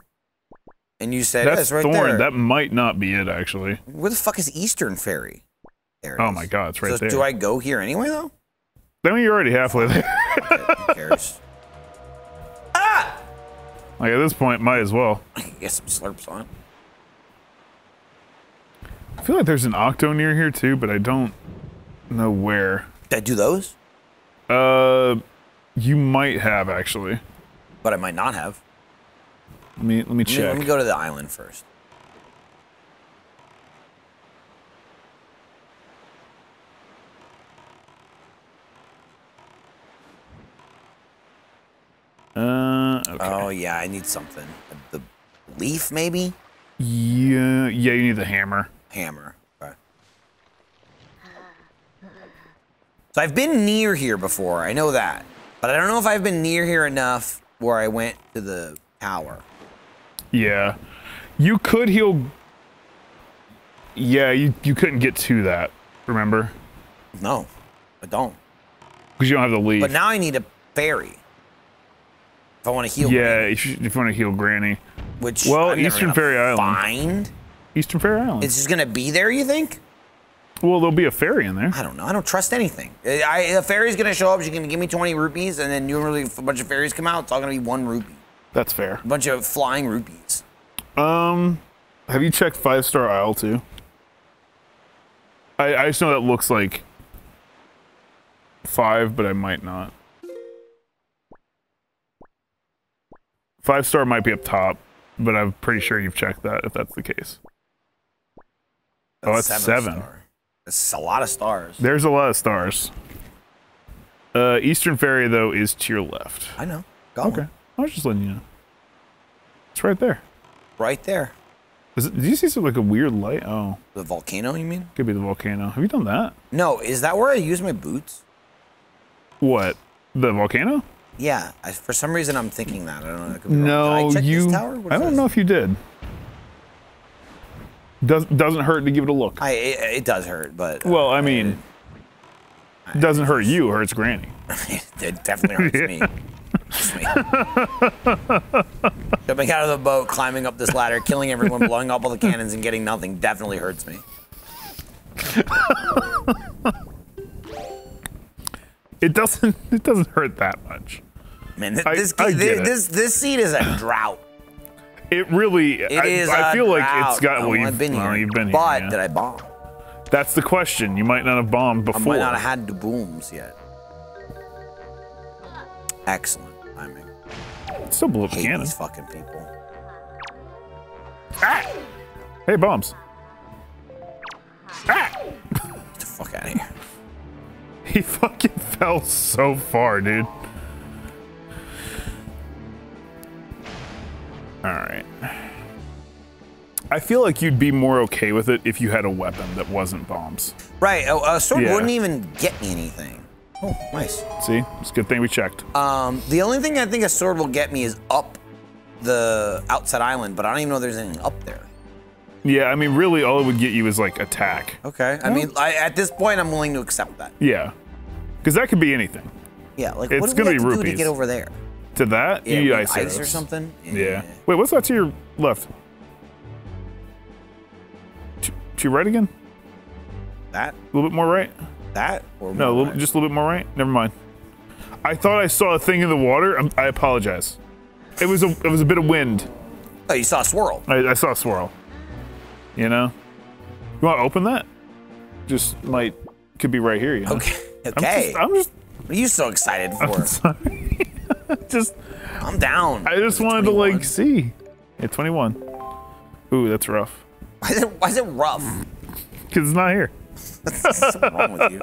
And you said, that's right Thorn. There. That might not be it, actually. Where the fuck is Eastern Fairy? There it is. Oh my god, it's right there. Do I go here anyway, though? I mean, you're already halfway there. Who cares? Ah! Like, at this point, might as well. I can get some slurps on. I feel like there's an octo near here, too, but I don't know where. Did I do those? You might have, actually. But I might not have. Let me check. Let me go to the island first. Okay. Oh yeah, I need something. The leaf, maybe. Yeah. Yeah, you need the hammer. Hammer. Okay. So I've been near here before. I know that, but I don't know if I've been near here enough where I went to the tower. Yeah, you could heal. Yeah, you couldn't get to that, remember? No, I don't. Because you don't have the leaf. But now I need a fairy. If I want to heal. Yeah, Granny. If you want to heal Granny. Which well, Eastern Fairy Island. Find Eastern Fairy Island. It's just gonna be there, you think? Well, there'll be a fairy in there. I don't know. I don't trust anything. A fairy's gonna show up. She's gonna give me 20 rupees, and then usually a bunch of fairies come out. It's all gonna be 1 rupee. That's fair. A bunch of flying rupees. Have you checked 5-star aisle too? I just know that looks like 5, but I might not. 5-star might be up top, but I'm pretty sure you've checked that if that's the case. That's oh, that's 7. That's a lot of stars. There's a lot of stars. Eastern Fairy though is to your left. I know. Go on. Okay. I was just letting you know. It's right there. Right there. Did you see some like a weird light? Oh. The volcano, you mean? Could be the volcano. Have you done that? No. Is that where I use my boots? What? The volcano? Yeah. For some reason, I'm thinking that. I don't know. That could be wrong. Did I check this tower? I don't know if you did. Doesn't hurt to give it a look. It does hurt, but. Well, I mean, it doesn't hurt you. It hurts Granny. It definitely hurts me. trust me. Jumping out of the boat, climbing up this ladder, killing everyone, blowing up all the cannons, and getting nothing definitely hurts me. It doesn't. It doesn't hurt that much. Man, this scene is a drought. It really. I feel like it's got. Well, I've been here. You've been here. But yeah. Did I bomb? That's the question. You might not have bombed before. I might not have had the booms yet. Excellent timing. Still blew up the cannon. These fucking people. Ah! Hey, bombs. Ah! Get the fuck out of here. He fucking fell so far, dude. Alright. I feel like you'd be more okay with it if you had a weapon that wasn't bombs. Right, a sword wouldn't even get me anything. Oh, nice. See? It's a good thing we checked. The only thing I think a sword will get me is up the outside island, but I don't even know if there's anything up there. Yeah, I mean, really, all it would get you is, like, attack. Okay. I mean, at this point, I'm willing to accept that. Yeah. Because that could be anything. Yeah, like, what do we have to do to get over there? To that? Yeah, you ice or something? Yeah. Wait, what's that to your left? To your right again? That? A little bit more right? That? Or no, just a little bit more right? Never mind. I thought I saw a thing in the water. I apologize. It was a bit of wind. Oh, you saw a swirl. I saw a swirl. You know? You want to open that? Just might, could be right here, you know? Okay. Okay. I'm just what are you so excited for? I'm sorry. I'm down. I just wanted to, like, see. Yeah, 21. Ooh, that's rough. Why is it rough? Because it's not here. What's wrong with you?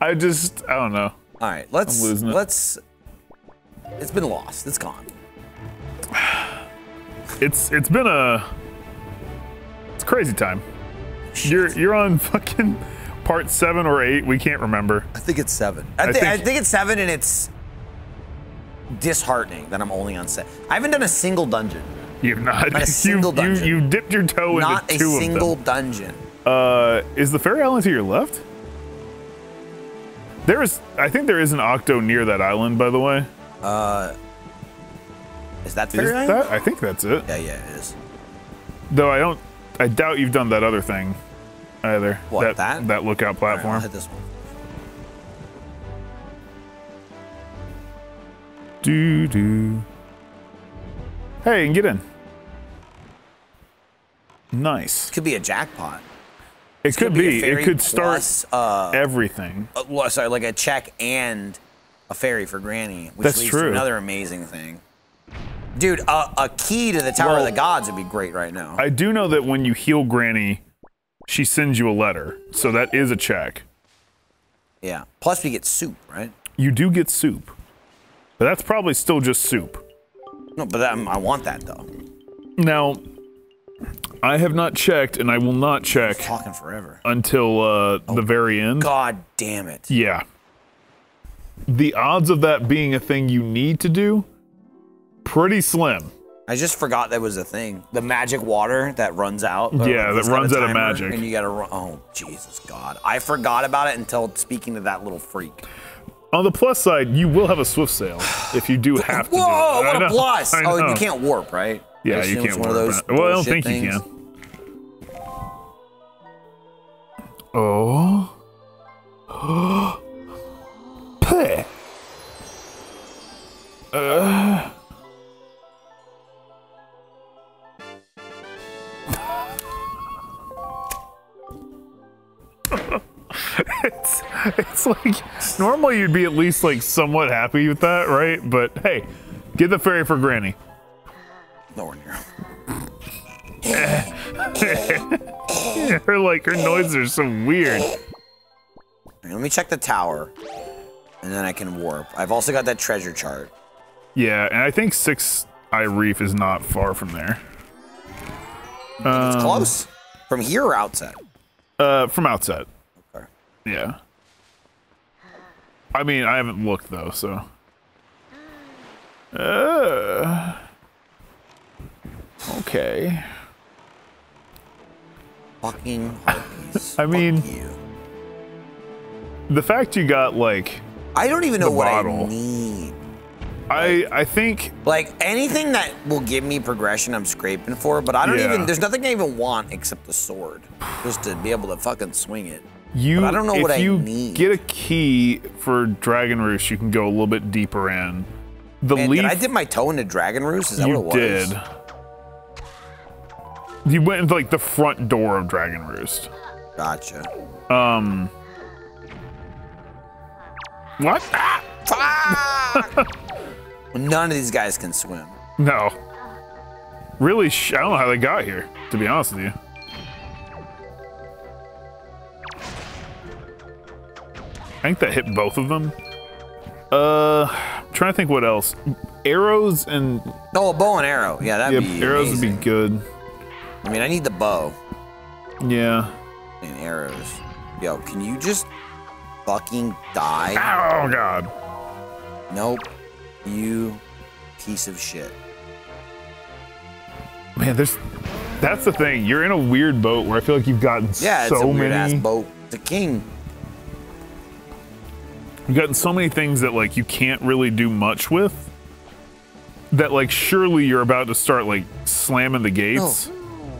I don't know. All right, let's. It's been lost. It's gone. It's been it's crazy time. Shit. You're on fucking part 7 or 8. We can't remember. I think it's 7. I think it's 7, and it's disheartening that I'm only on 7. I haven't done a single dungeon. You've not. Not a single dungeon. You dipped your toe into 2 of them. Not a single dungeon. Is the Fairy Island to your left? I think there is an Octo near that island, by the way. Is that Fairy Island? I think that's it. Yeah, it is. Though I doubt you've done that other thing either. What, that? That lookout platform. All right, I'll hit this one. Hey, you can get in. Nice. Could be a jackpot. It could be. It could start plus, everything. Well, sorry, like a check and a fairy for Granny, which leads to another amazing thing. Dude, a key to the Tower of the Gods would be great right now. I do know that when you heal Granny, she sends you a letter, so that is a check. Yeah. Plus, we get soup, right? You do get soup, but that's probably still just soup. No, but I want that though. Now, I have not checked, and I will not check. I'm talking forever until the very end. God damn it! Yeah. The odds of that being a thing you need to do. Pretty slim. I just forgot that was a thing. The magic water that runs out. Yeah, that runs out of magic. And you gotta run. Oh, Jesus God. I forgot about it until speaking to that little freak. On the plus side, you will have a swift sail if you do have to. Whoa, what a plus! Oh, you can't warp, right? Yeah, you can't warp. Well, I don't think you can. Oh. Puh. It's like, normally you'd be at least like somewhat happy with that, right? But hey, get the fairy for Granny. Nowhere near. Her noises are so weird. Let me check the tower, and then I can warp. I've also got that treasure chart. Yeah, and I think 6 Eye Reef is not far from there. It's close. From here or outside? From outside. Okay. Yeah. I mean, I haven't looked though, so. Okay. Fucking harpies. I mean, fuck you. The fact you got like. I don't even know what I need. I think like anything that will give me progression, I'm scraping for. But I don't even. There's nothing I even want except the sword, just to be able to fucking swing it. But I don't know what I need. If you get a key for Dragon Roost, you can go a little bit deeper in. The leaf. Did I dip my toe into Dragon Roost? Is that what it was? You did. You went into like the front door of Dragon Roost. Gotcha. What? Ah! None of these guys can swim. No. Really, I don't know how they got here, to be honest with you. I think that hit both of them. I'm trying to think what else. Arrows and... Oh, a bow and arrow. Yeah, that'd be arrows amazing. Would be good. I mean, I need the bow. Yeah. And arrows. Yo, can you just fucking die? Oh, God. Nope. You piece of shit. Man, that's the thing. You're in a weird boat where I feel like you've gotten so many. Yeah, it's a weird ass boat. It's a king. You've gotten so many things that like you can't really do much with. That like surely you're about to start like slamming the gates. No.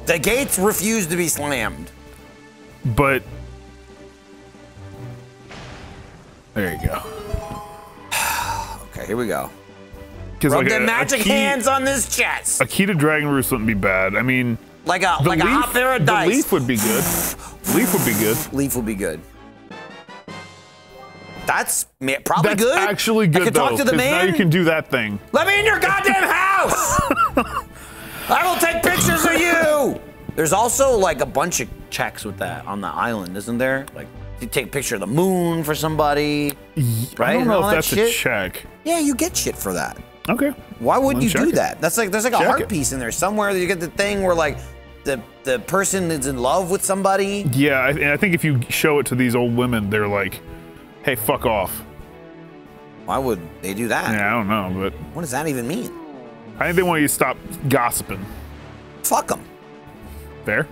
The gates refuse to be slammed. But there you go. Okay, here we go. Rub the magic hands on this chest. A key to Dragon Roost wouldn't be bad. I mean, like a hot pair of dice. The leaf would be good. Leaf would be good. Leaf would be good. That's probably good. That's actually good, though, because now you can do that thing. Let me in your goddamn house! I will take pictures of you! There's also, like, a bunch of checks with that on the island, isn't there? Like, you take a picture of the moon for somebody, right? I don't know if that's a check. Yeah, you get shit for that. Okay. Why would you do that? That's like, there's like a heart piece in there somewhere that you get the thing where, like, the person is in love with somebody. Yeah, and I think if you show it to these old women, they're like, hey, fuck off. Why would they do that? Yeah, I don't know, but... What does that even mean? I think they want you to stop gossiping. Fuck them. Fair.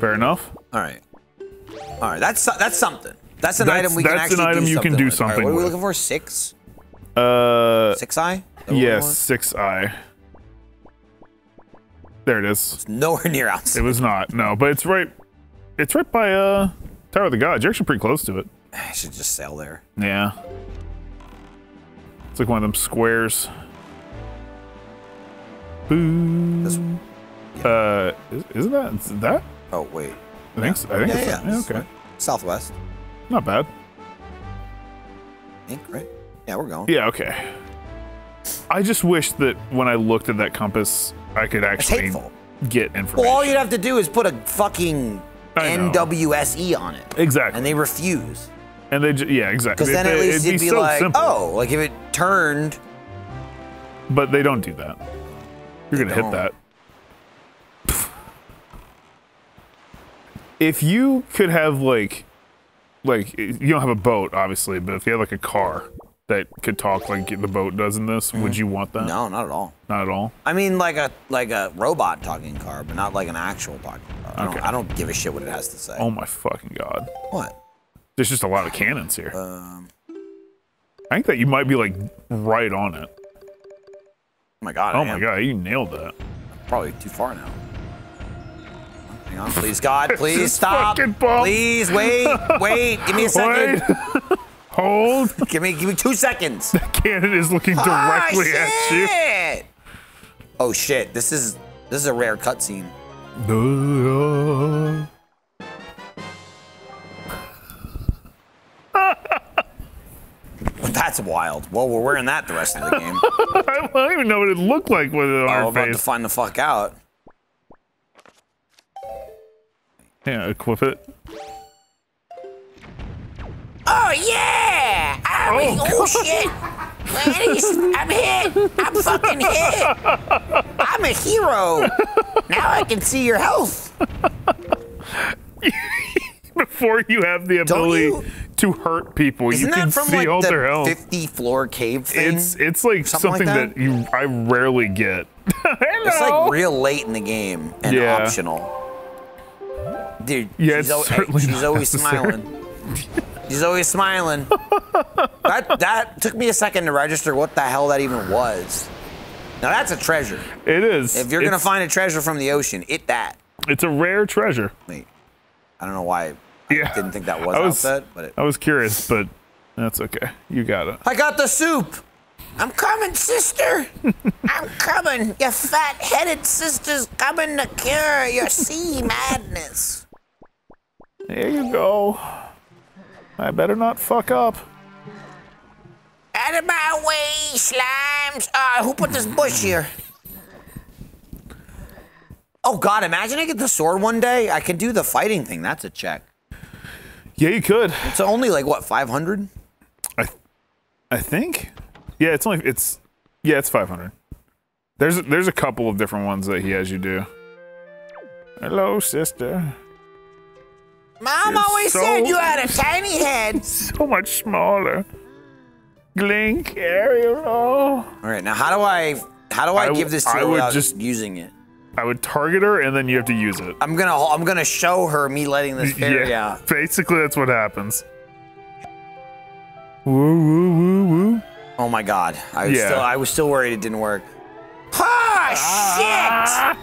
Fair enough. All right. All right, that's something. That's an item we can actually do something with. That's an item you can do something with. What are we looking for? Six? 6i? Yes, 6i. There it is. It's nowhere near outside. It was not, no, but it's right by Tower of the Gods. You're actually pretty close to it. I should just sail there. Yeah. It's like one of them squares. Boom. This one. Yeah. Isn't that? Is that? Oh, wait. I think so. I think it's okay. Southwest. Not bad. I think, right? Yeah, we're going. Yeah, okay. I just wish that when I looked at that compass, I could actually get information. Well, all you'd have to do is put a fucking NWSE on it. Exactly. And they refuse. And they yeah, exactly. Because then at least it'd be so like, simple. Oh, like if it turned. But they don't do that. You're going to hit that. If you could have like you don't have a boat obviously, but if you had like a car that could talk like the boat does in this, would you want that? No, not at all. Not at all. I mean, like a robot talking car, but not like an actual talking car. Okay. I don't give a shit what it has to say. Oh my fucking god! What? There's just a lot of cannons here. I think that you might be like right on it. Oh my god! Oh my god! You nailed that. Probably too far now. Hang on, please, God, please stop. Please, wait, give me a second. Wait. Hold. Give me 2 seconds. That cannon is looking directly at you. Oh shit, this is a rare cutscene. Well, that's wild. Well, we're wearing that the rest of the game. I don't even know what it looked like with it on our face. We're about to find the fuck out. Yeah, equip it. Oh yeah! Oh shit! Ladies, I'm hit! I'm fucking hit! I'm a hero! Now I can see your health! Before you have the ability to hurt people, you can see all their health. 50 floor cave thing? It's like something that I rarely get. It's like real late in the game and optional. Dude, yeah, she's always smiling. She's always smiling. That took me a second to register what the hell that even was. Now that's a treasure. It is. If you're going to find a treasure from the ocean, it that. It's a rare treasure. Wait, I don't know why I didn't think that was offset. But I was curious, but that's okay. You got it. I got the soup. I'm coming, sister. I'm coming. Your fat-headed sister's coming to cure your sea madness. There you go. I better not fuck up. Out of my way, slimes. Who put this bush here? Oh, God, imagine I get the sword one day. I could do the fighting thing. That's a check. Yeah, you could. It's only like, what, 500? I think. Yeah, it's only, it's 500. There's a couple of different ones that he has you do. Hello, sister. Mom always said you had a tiny head. So much smaller. Glink, Ariel. All right, now how do I give this to her without just using it? I would target her, and then you have to use it. I'm gonna show her me letting this fairy out. Basically, that's what happens. Woo woo woo woo. Oh my God! I was still worried it didn't work. Ha!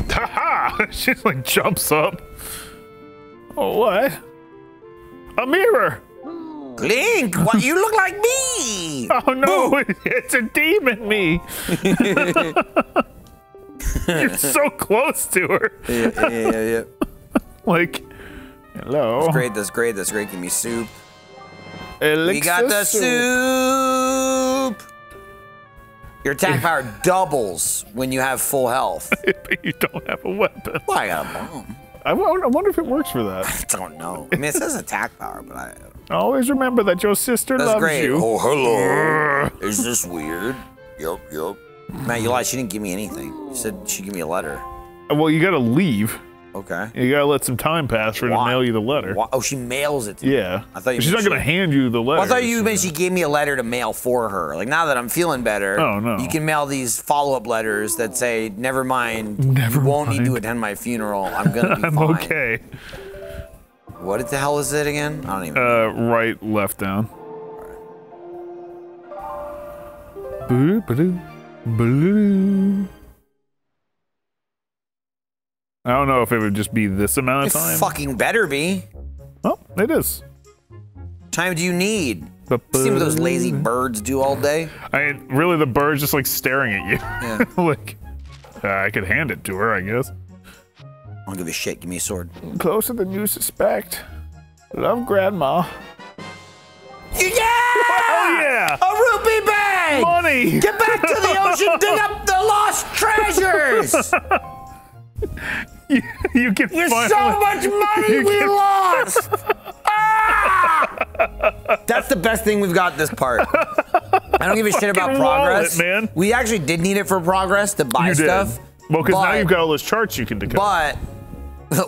Shit! Ha! She like jumps up. Oh what? A mirror. Link, what you look like me? Oh no! Boom. It's a demon me. You're so close to her. Yeah. Like, hello. That's great. Give me soup. Elixir we got the soup. Your attack power doubles when you have full health. But you don't have a weapon. Well, I got a bomb. I wonder if it works for that. I don't know. I mean, it says attack power, but I always remember that your sister loves you. Oh, hello. Is this weird? Yup. Matt, you lied. She didn't give me anything. You said she'd give me a letter. Well, you gotta leave. Okay. You gotta let some time pass for her to mail you the letter. Why? Oh, she mails it to me. Yeah. I thought she's not gonna hand you the letter. Well, I thought you meant she gave me a letter to mail for her. Like, now that I'm feeling better, oh, no. You can mail these follow-up letters that say, never mind, you won't need to attend my funeral. I'm gonna be fine. I'm okay. What the hell is it again? I don't even know. Right, left, down. Right. Boo, ba-doo, ba-doo. I don't know if it would just be this amount of time. It fucking better be. Oh, it is. Time do you need? See what those lazy birds do all day? I mean, really, the bird's just like staring at you. Yeah. Like, I could hand it to her, I guess. I don't give a shit. Give me a sword. Closer than you suspect. Love, Grandma. Yeah! Oh, yeah! A rupee bag! Money! Get back to the ocean, dig up the lost treasures! You can There's finally, so much money we lost! Ah! That's the best thing we've got this part. I don't give a shit about progress. Wallet, man. We actually did need it for progress to buy stuff. Well, because now you've got all those charts you can decode. But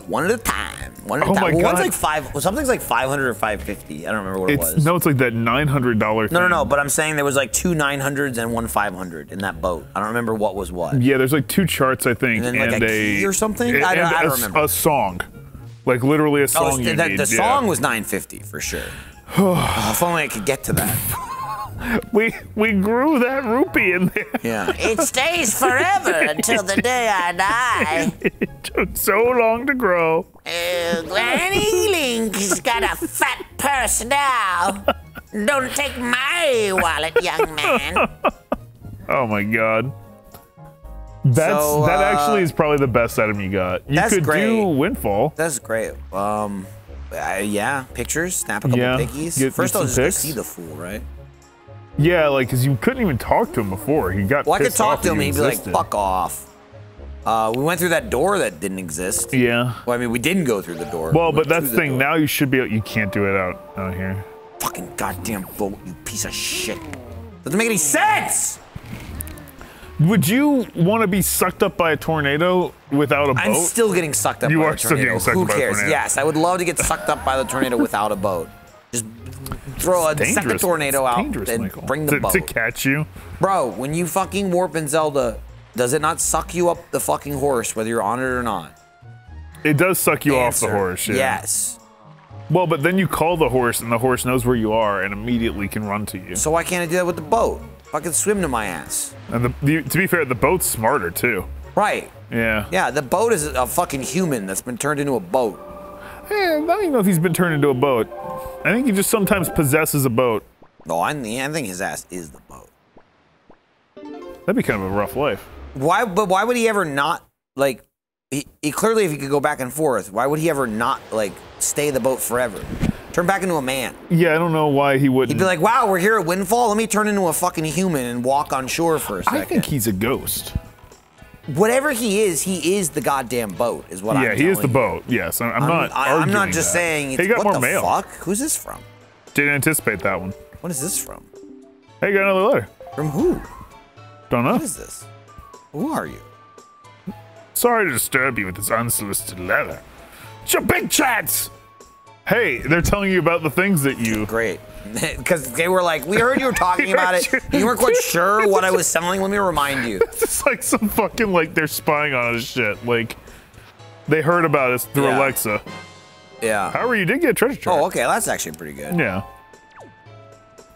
one at a time. One at a time. Well, something's like 500 or 550. I don't remember what it was. No, it's like that $900 thing. No. But I'm saying there was like two 900s and one 500 in that boat. I don't remember what was what. Yeah, there's like two charts, I think, and like a key or something. I don't remember. A song, like literally a song. The song was 950 for sure. If only I could get to that. We grew that rupee in there. Yeah. It stays forever until the day I die. It took so long to grow. Granny Link's got a fat purse now. Don't take my wallet, young man. Oh my God. That actually is probably the best item you got. You could do Windfall. That's great. Yeah, pictures, snap a couple pickies. First I'll just go see the fool, right? Yeah, like, because you couldn't even talk to him before. He got pissed off. Well, I could talk to him and he'd be like, fuck off. We went through that door that didn't exist. Yeah. Well, I mean, we didn't go through the door. Well, but that's the thing. Now you should be able, you can't do it out here. Fucking goddamn boat, you piece of shit. Doesn't make any sense! Would you want to be sucked up by a tornado without a boat? I'm still getting sucked up by a tornado. You are still getting sucked up by a tornado. Who cares? Yes, I would love to get sucked up by the tornado without a boat. Just throw a second tornado out and Michael. Bring the boat. To catch you. Bro, when you fucking warp in Zelda, does it not suck you up the fucking horse, whether you're on it or not? It does suck you off the horse, yeah. Yes. Well, but then you call the horse, and the horse knows where you are and immediately can run to you. So why can't I do that with the boat? I can swim to my ass. And to be fair, the boat's smarter, too. Right. Yeah. Yeah, the boat is a fucking human that's been turned into a boat. Yeah, I don't even know if he's been turned into a boat. I think he just sometimes possesses a boat. No, I think his ass is the boat. That'd be kind of a rough life. Why? But why would he ever not, like... He clearly, if he could go back and forth, why would he ever not, like, stay the boat forever? Turn back into a man. Yeah, I don't know why he wouldn't. He'd be like, wow, we're here at Windfall? Let me turn into a fucking human and walk on shore for a second. I think he's a ghost. Whatever he is the goddamn boat, is what I'm telling you. Yeah, he is the boat, yes. I'm not just saying, it's, hey, what the mail. Fuck? Who's this from? Didn't anticipate that one. What is this from? Hey, got another letter. From who? Don't know. What is this? Who are you? Sorry to disturb you with this unsolicited letter. It's your big chance! Hey, they're telling you about the things that you... Great. Because they were like, we heard you were talking about it. You weren't quite sure what I was selling. Let me remind you. It's like some fucking, like, they're spying on us shit. Like, they heard about us through Alexa. Yeah. However, you did get a treasure chart. Oh, okay. That's actually pretty good. Yeah.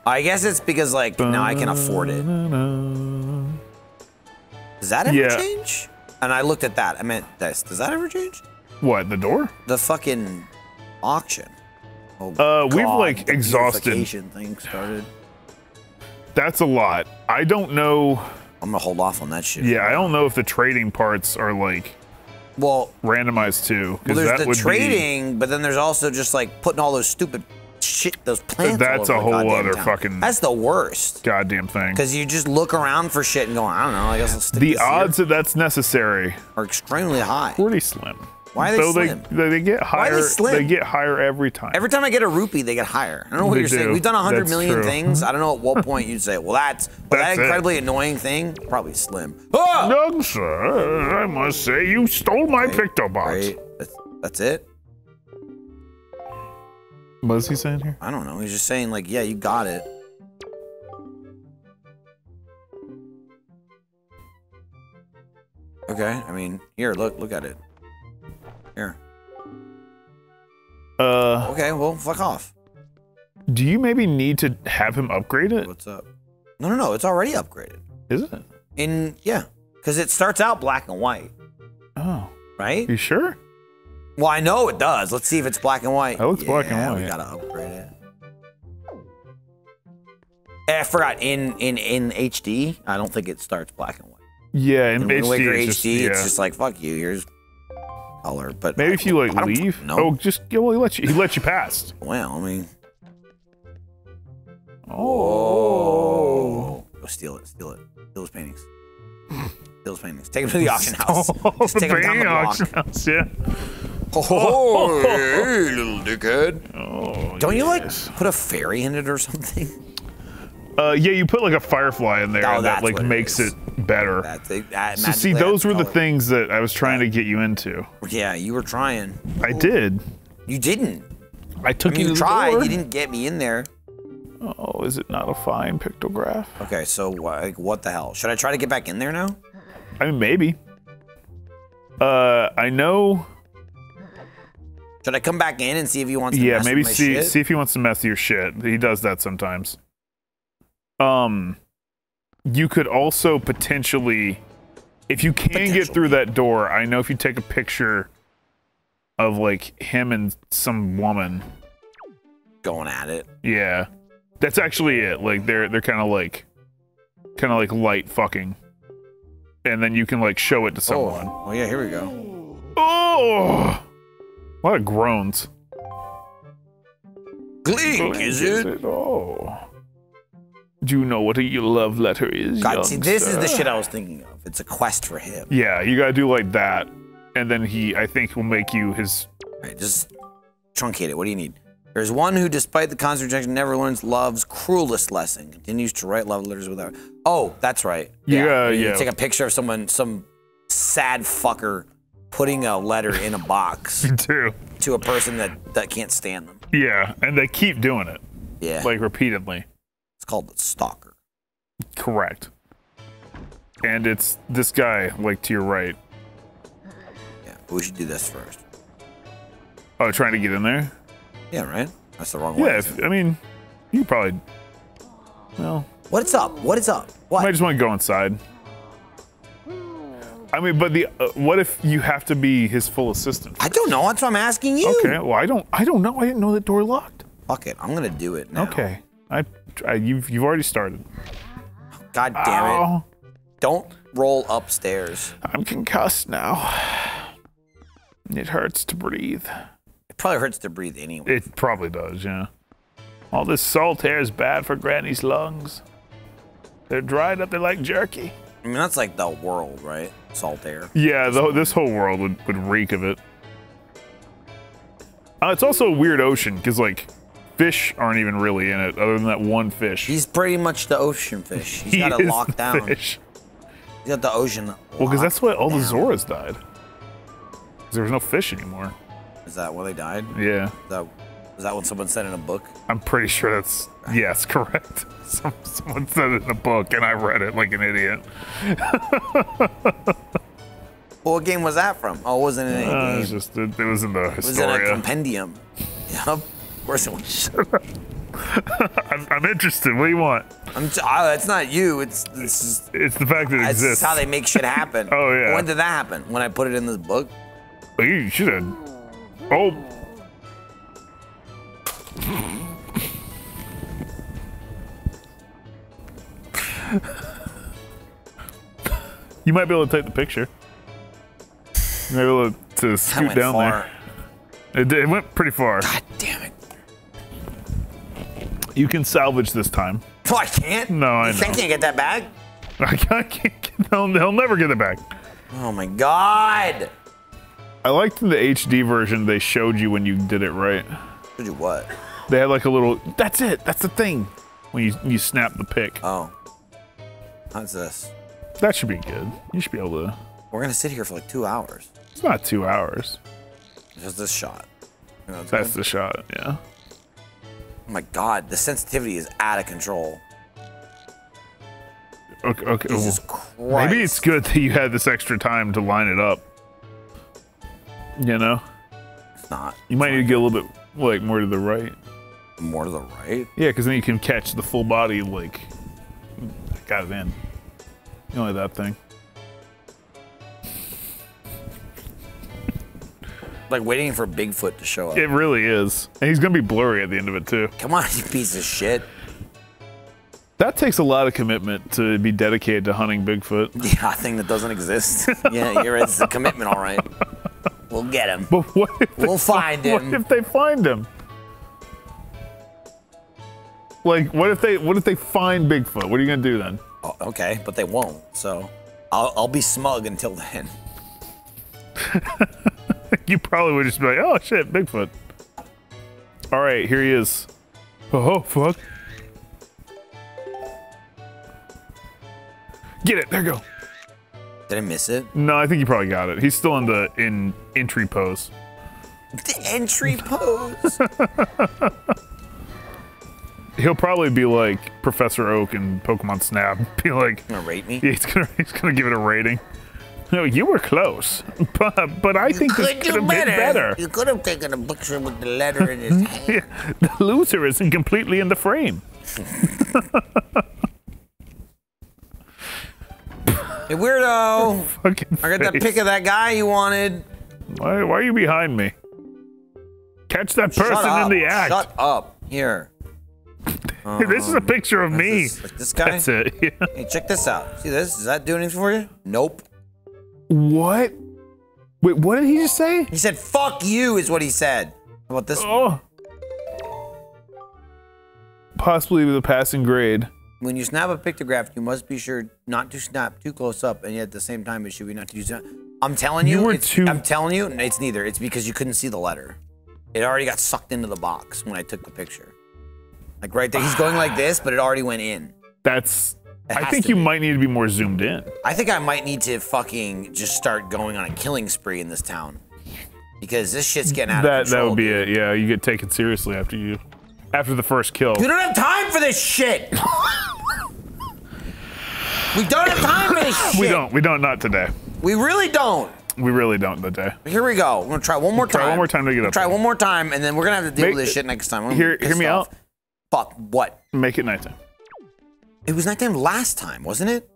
I guess it's because, like, now I can afford it. Does that ever change? And I looked at that. I meant this. Does that ever change? What, the door? The fucking auction. Oh, God, we've like exhausted. Thing started. That's a lot. I don't know. I'm gonna hold off on that shit. Yeah, I don't know if the trading parts are like, well, randomized too. Well, there's the trading, but then there's also just like putting all those stupid shit, those plants. That's a whole other fucking. That's the worst. Goddamn thing. Because you just look around for shit and go, I don't know. I guess I'll stick. The odds that that's necessary are extremely high. Pretty slim. Why are they slim? They get higher. Why are they slim? They get higher every time. Every time I get a rupee, they get higher. I don't know what you're saying. We've done 100 million things. I don't know at what point you'd say, well, that's that incredibly annoying thing. Probably slim. Oh! No, sir. I must say, you stole my Victor box. Right. That's it. What is he saying here? I don't know. He's just saying, like, yeah, you got it. Okay, I mean, here, look at it. Here. Okay, well, fuck off. Do you maybe need to have him upgrade it? What's up? No, no, no, it's already upgraded. Is it? Yeah, because it starts out black and white. Oh. Right? You sure? Well, I know it does. Let's see if it's black and white. It looks black and white. We gotta upgrade it. I forgot. In HD, I don't think it starts black and white. Yeah, in HD, it's just like, fuck you. Here's color. But maybe if you like leave. No. Oh, just he let you pass. Well, I mean. Oh. Go steal it. Steal it. Steal his paintings. Steal his paintings. Take him to the auction house. Just take him down the block. Auction house. Yeah. Oh, hey, little dickhead. Oh, don't you, like, put a fairy in it or something? Yeah, you put, like, a firefly in there that, like, makes it better. So, see, those were the things that I was trying to get you into. Yeah, you were trying. I did. You didn't. I took you to the door. You tried. You didn't get me in there. Oh, is it not a fine pictograph? Okay, so, like, what the hell? Should I try to get back in there now? I mean, maybe. I know... Should I come back in and see if he wants to mess with my shit? Yeah, maybe see if he wants to mess with your shit. He does that sometimes. You could also potentially, if you can get through that door, I know if you take a picture of, like, him and some woman. Going at it. Yeah. That's actually it. Like, they're kind of like light fucking. And then you can, like, show it to someone. Oh, yeah, here we go. Oh! A lot of groans. Glink, is it? Oh. Do you know what a love letter is? God, see, this is the shit I was thinking of. It's a quest for him. Yeah, you gotta do like that. And then he, I think, will make you his... Alright, just truncate it. What do you need? There's one who, despite the constant rejection, never learns love's cruelest lesson. Continues to write love letters without... Oh, that's right. Yeah, you take a picture of someone, some sad fucker... putting a letter in a box to a person that can't stand them. Yeah, and they keep doing it. Yeah. Like, repeatedly. It's called the stalker. Correct. And it's this guy, like, to your right. Yeah, but we should do this first. Oh, trying to get in there? Yeah, right? That's the wrong way. Yeah, I mean, you probably... Well... What's up? What is up? What? I just want to go inside. I mean, but the what if you have to be his full assistant? I don't know. That's what I'm asking you. Okay. Well, I don't know. I didn't know that door locked. Fuck it. I'm gonna do it now. Okay. You've already started. God damn it! Don't roll upstairs. I'm concussed now. It hurts to breathe. It probably hurts to breathe anyway. It probably does. Yeah. All this salt air is bad for Granny's lungs. They're dried up. They're like jerky. I mean, that's like the world, right? Salt air. Yeah, this whole world would reek of it. It's also a weird ocean, because, like, fish aren't even really in it, other than that one fish. He's pretty much the ocean fish. He's got it locked down. Fish. He's got the ocean locked down. Well, because that's why all the Zoras died. Because there was no fish anymore. Is that where they died? Yeah. Is that what someone said in a book? I'm pretty sure that's, yes, correct. Someone said it in a book, and I read it like an idiot. Well, what game was that from? Oh, it wasn't in any game. It was just, it was in the Historia. It was in a compendium. Yep. Where's it? I'm interested. What do you want? It's not you. It's the fact that it exists. It's how they make shit happen. Oh, yeah. When did that happen? When I put it in this book? Well, you should have. Oh. You might be able to take the picture. You might be able to scoot down far. There. It went pretty far. God damn it. You can salvage this time. Oh, I can't? No, I know. I can't get that back? I can't. They'll never get it back. Oh my god. I liked in the HD version they showed you when you did it right. Did you what? They had like a little, that's it, that's the thing. When you snap the pick. Oh. How's this? That should be good. You should be able to. We're gonna sit here for like 2 hours. It's not 2 hours. Just this shot. You know, that's the shot, yeah. Oh my god, the sensitivity is out of control. Okay. Jesus Christ. Maybe it's good that you had this extra time to line it up. You know? It's not. You might need to get a little bit like more to the right. More to the right? Yeah, because then you can catch the full body, like, got it in. You know, like that thing. Like waiting for Bigfoot to show up. It really is. And he's going to be blurry at the end of it, too. Come on, you piece of shit. That takes a lot of commitment to be dedicated to hunting Bigfoot. Yeah, a thing that doesn't exist. Yeah, you're right. It's a commitment, all right. We'll get him. But what if we'll find him. What if they find him? Like, what if they find Bigfoot? What are you gonna do then? Oh, okay, but they won't. So, I'll be smug until then. You probably would just be like, oh shit, Bigfoot. All right, here he is. Oh fuck! Get it. There you go. Did I miss it? No, I think you probably got it. He's still in the entry pose. The entry pose. He'll probably be like Professor Oak in Pokemon Snap. Be like, gonna rate me? Yeah, he's gonna give it a rating. No, you were close, but I think this could have been better. You could have taken a picture with the letter in his hand. Yeah, the loser isn't completely in the frame. Hey, weirdo! Fucking I got that pic of that guy you wanted. Why are you behind me? Catch that person in the act. Shut up. Here. This is a picture of me. Like this guy? That's it. Yeah. Hey, check this out. See this? Does that do anything for you? Nope. What? Wait, what did he just say? He said, fuck you, is what he said. How about this one? Possibly with a passing grade. When you snap a pictograph, you must be sure not to snap too close up, and yet at the same time, it should be not to use it. I'm telling you, I'm telling you, it's neither. It's because you couldn't see the letter. It already got sucked into the box when I took the picture. Like right there, he's going like this, but it already went in. That's, I think you might need to be more zoomed in. I think I might need to fucking just start going on a killing spree in this town. Because this shit's getting out of control. That would be it, yeah. You get taken seriously after the first kill. You don't have time for this shit! We don't have time for this shit! We don't. We don't, not today. We really don't. We really don't today. Here we go. We're gonna try one more time. Try one more time to get up. Try one more time, and then we're gonna have to deal with this shit next time. Hear me out. Fuck, what? Make it nighttime. It was nighttime last time, wasn't it?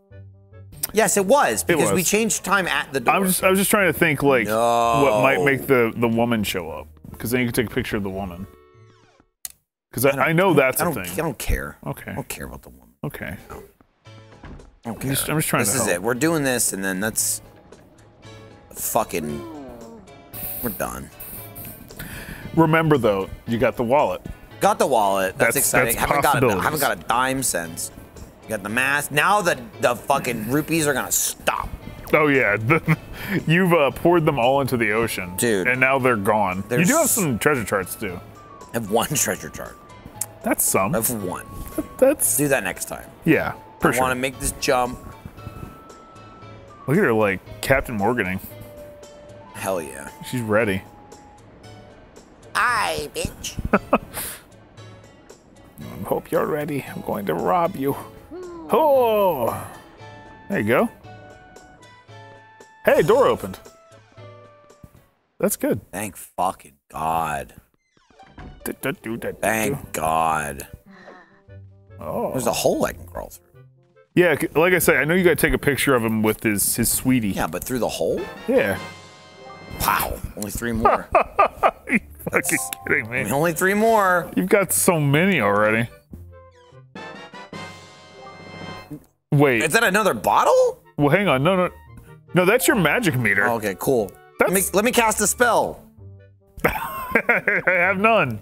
Yes, it was, because we changed time at the door. I was just trying to think, like, what might make the woman show up. Because then you can take a picture of the woman. Because I know that's a thing. I don't care. Okay. I don't care about the woman. Okay. No. Okay. I'm just trying to help. This is it. We're doing this, and then that's... Fucking... We're done. Remember, though, you got the wallet. Got the wallet. That's exciting. Haven't got a dime since. Got the mask. Now the fucking rupees are gonna stop. Oh yeah, you've poured them all into the ocean, dude. And now they're gone. You do have some treasure charts too. I have one treasure chart. That's some. I have one. Let's do that next time. Yeah, for sure. I want to make this jump. Look at her, like Captain Morganing. Hell yeah. She's ready. Aye, bitch. I hope you're ready. I'm going to rob you. Oh, there you go. Hey, door opened. That's good. Thank fucking God. Thank God. Oh, there's a hole I can crawl through. Yeah, like I said, I know you got to take a picture of him with his sweetie. Yeah, but through the hole? Yeah. Wow, only three more. Are you fucking kidding me? Only three more. You've got so many already. Wait. Is that another bottle? Well, hang on. No, that's your magic meter. Oh, okay, cool. Let me cast a spell. I have none.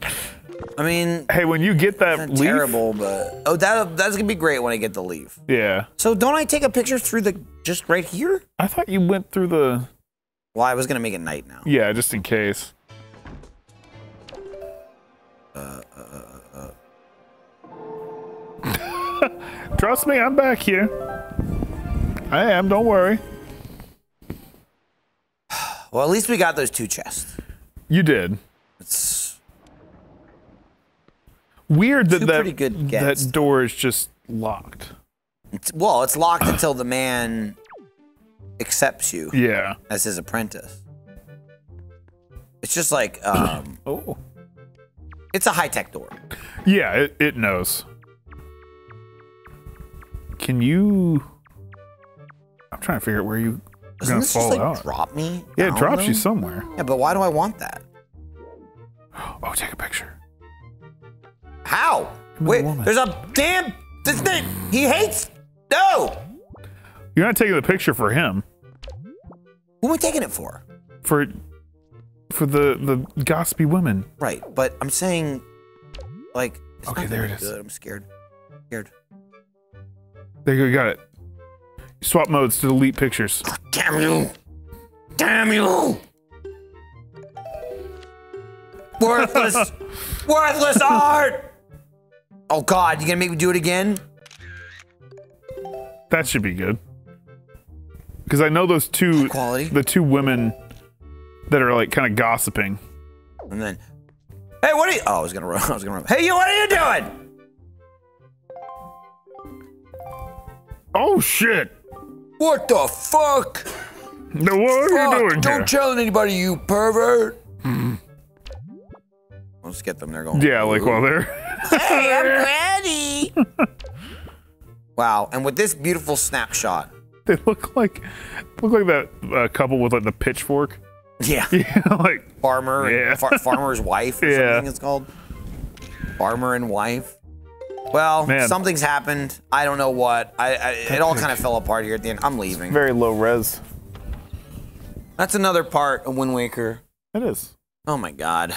I mean... Hey, when you get that leaf... terrible, but... Oh, that's going to be great when I get the leaf. Yeah. So don't I take a picture through the... Just right here? I thought you went through the... Well, I was going to make it night now. Yeah, just in case. Trust me, I'm back here. I am, don't worry. Well, at least we got those two chests. You did. It's weird that door is just locked. It's locked until the man accepts you. Yeah. As his apprentice. It's just like, it's a high-tech door. Yeah, it knows. Can you... I'm trying to figure out where you're going to fall out. Like, drop me? Yeah, it drops you somewhere. Yeah, but why do I want that? Oh, take a picture. How? Wait, there's a damn... This thing! He hates... No! You're not taking the picture for him. Who am I taking it for? For the gossipy women. Right, but I'm saying... Like... Okay, there it is. I'm scared. Scared. There you go, you got it. Swap modes to delete pictures. Oh, damn you! Damn you! Worthless! Worthless art! Oh God, you gonna make me do it again? That should be good. Because I know those two... Quality. The two women that are like kind of gossiping. And then... Hey, what are you... Oh, I was gonna run. Hey, you, what are you doing? Oh shit! What the fuck? No, what are you doing? Don't tell anybody, you pervert! I'll just get them. They're going. Yeah, like while they're. Hey, I'm ready. Wow! And with this beautiful snapshot, they look like that couple with like the pitchfork. Yeah. Yeah, like farmer. Yeah. And farmer's wife. Or yeah. Something it's called. Farmer and wife. Well, man. Something's happened. I don't know what. It all kind of fell apart here at the end. I'm leaving. It's very low res. That's another part of Wind Waker. It is. Oh my God.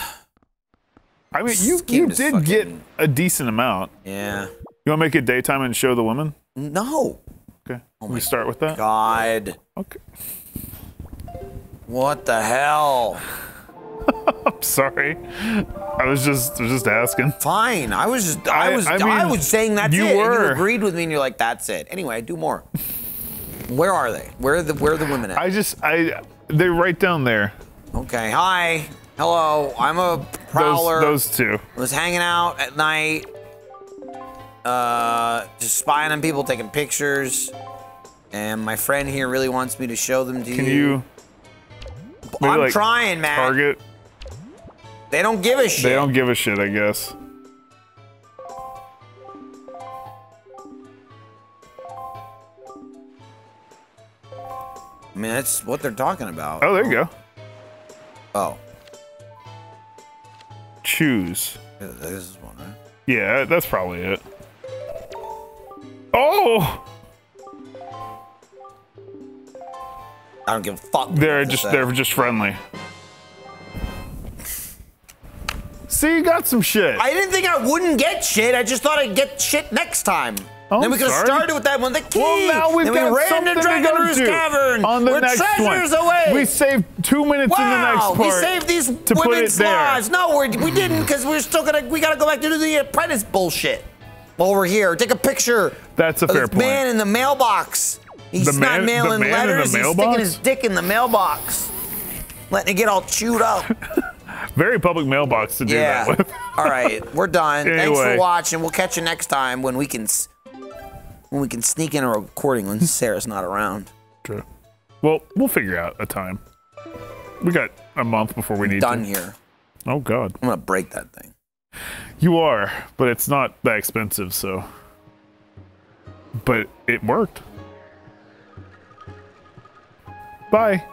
I mean, you did fucking... get a decent amount. Yeah. You want to make it daytime and show the woman? No. Okay. Oh, we start with that. God. Okay. What the hell? I'm sorry. I was just asking. Fine. I was saying that's it. And you agreed with me and you're like, that's it. Anyway, do more. Where are they? Where are the women at? They're right down there. Okay. Hi. Hello. I'm a prowler. Those two. I was hanging out at night. Just spying on people, taking pictures. And my friend here really wants me to show them to you. Can you Maybe I'm like trying, man. Target. They don't give a shit. They don't give a shit, I guess. I mean, that's what they're talking about. Oh, there you go. Oh. Choose. This is one, right? Yeah, that's probably it. Oh! I don't give a fuck. They're just friendly. See, you got some shit. I didn't think I wouldn't get shit. I just thought I'd get shit next time. Oh, then we could have started with that one. The key. Well, now we've got something to go do cavern. On the next one. Away. We saved 2 minutes in the next part. We saved these women's lives. No, we didn't, because we're still gonna. We gotta go back to do the apprentice bullshit. While we're here, take a picture. That's a fair point. Man in the mailbox. He's not mailing letters. He's sticking his dick in the mailbox, letting it get all chewed up. Very public mailbox to do that with. All right, we're done. Anyway. Thanks for watching. We'll catch you next time when we can. When we can sneak in a recording when Sarah's not around. True. Well, we'll figure out a time. We got a month before we need done to. Here. Oh, God. I'm going to break that thing. You are, but it's not that expensive, so. But it worked. Bye.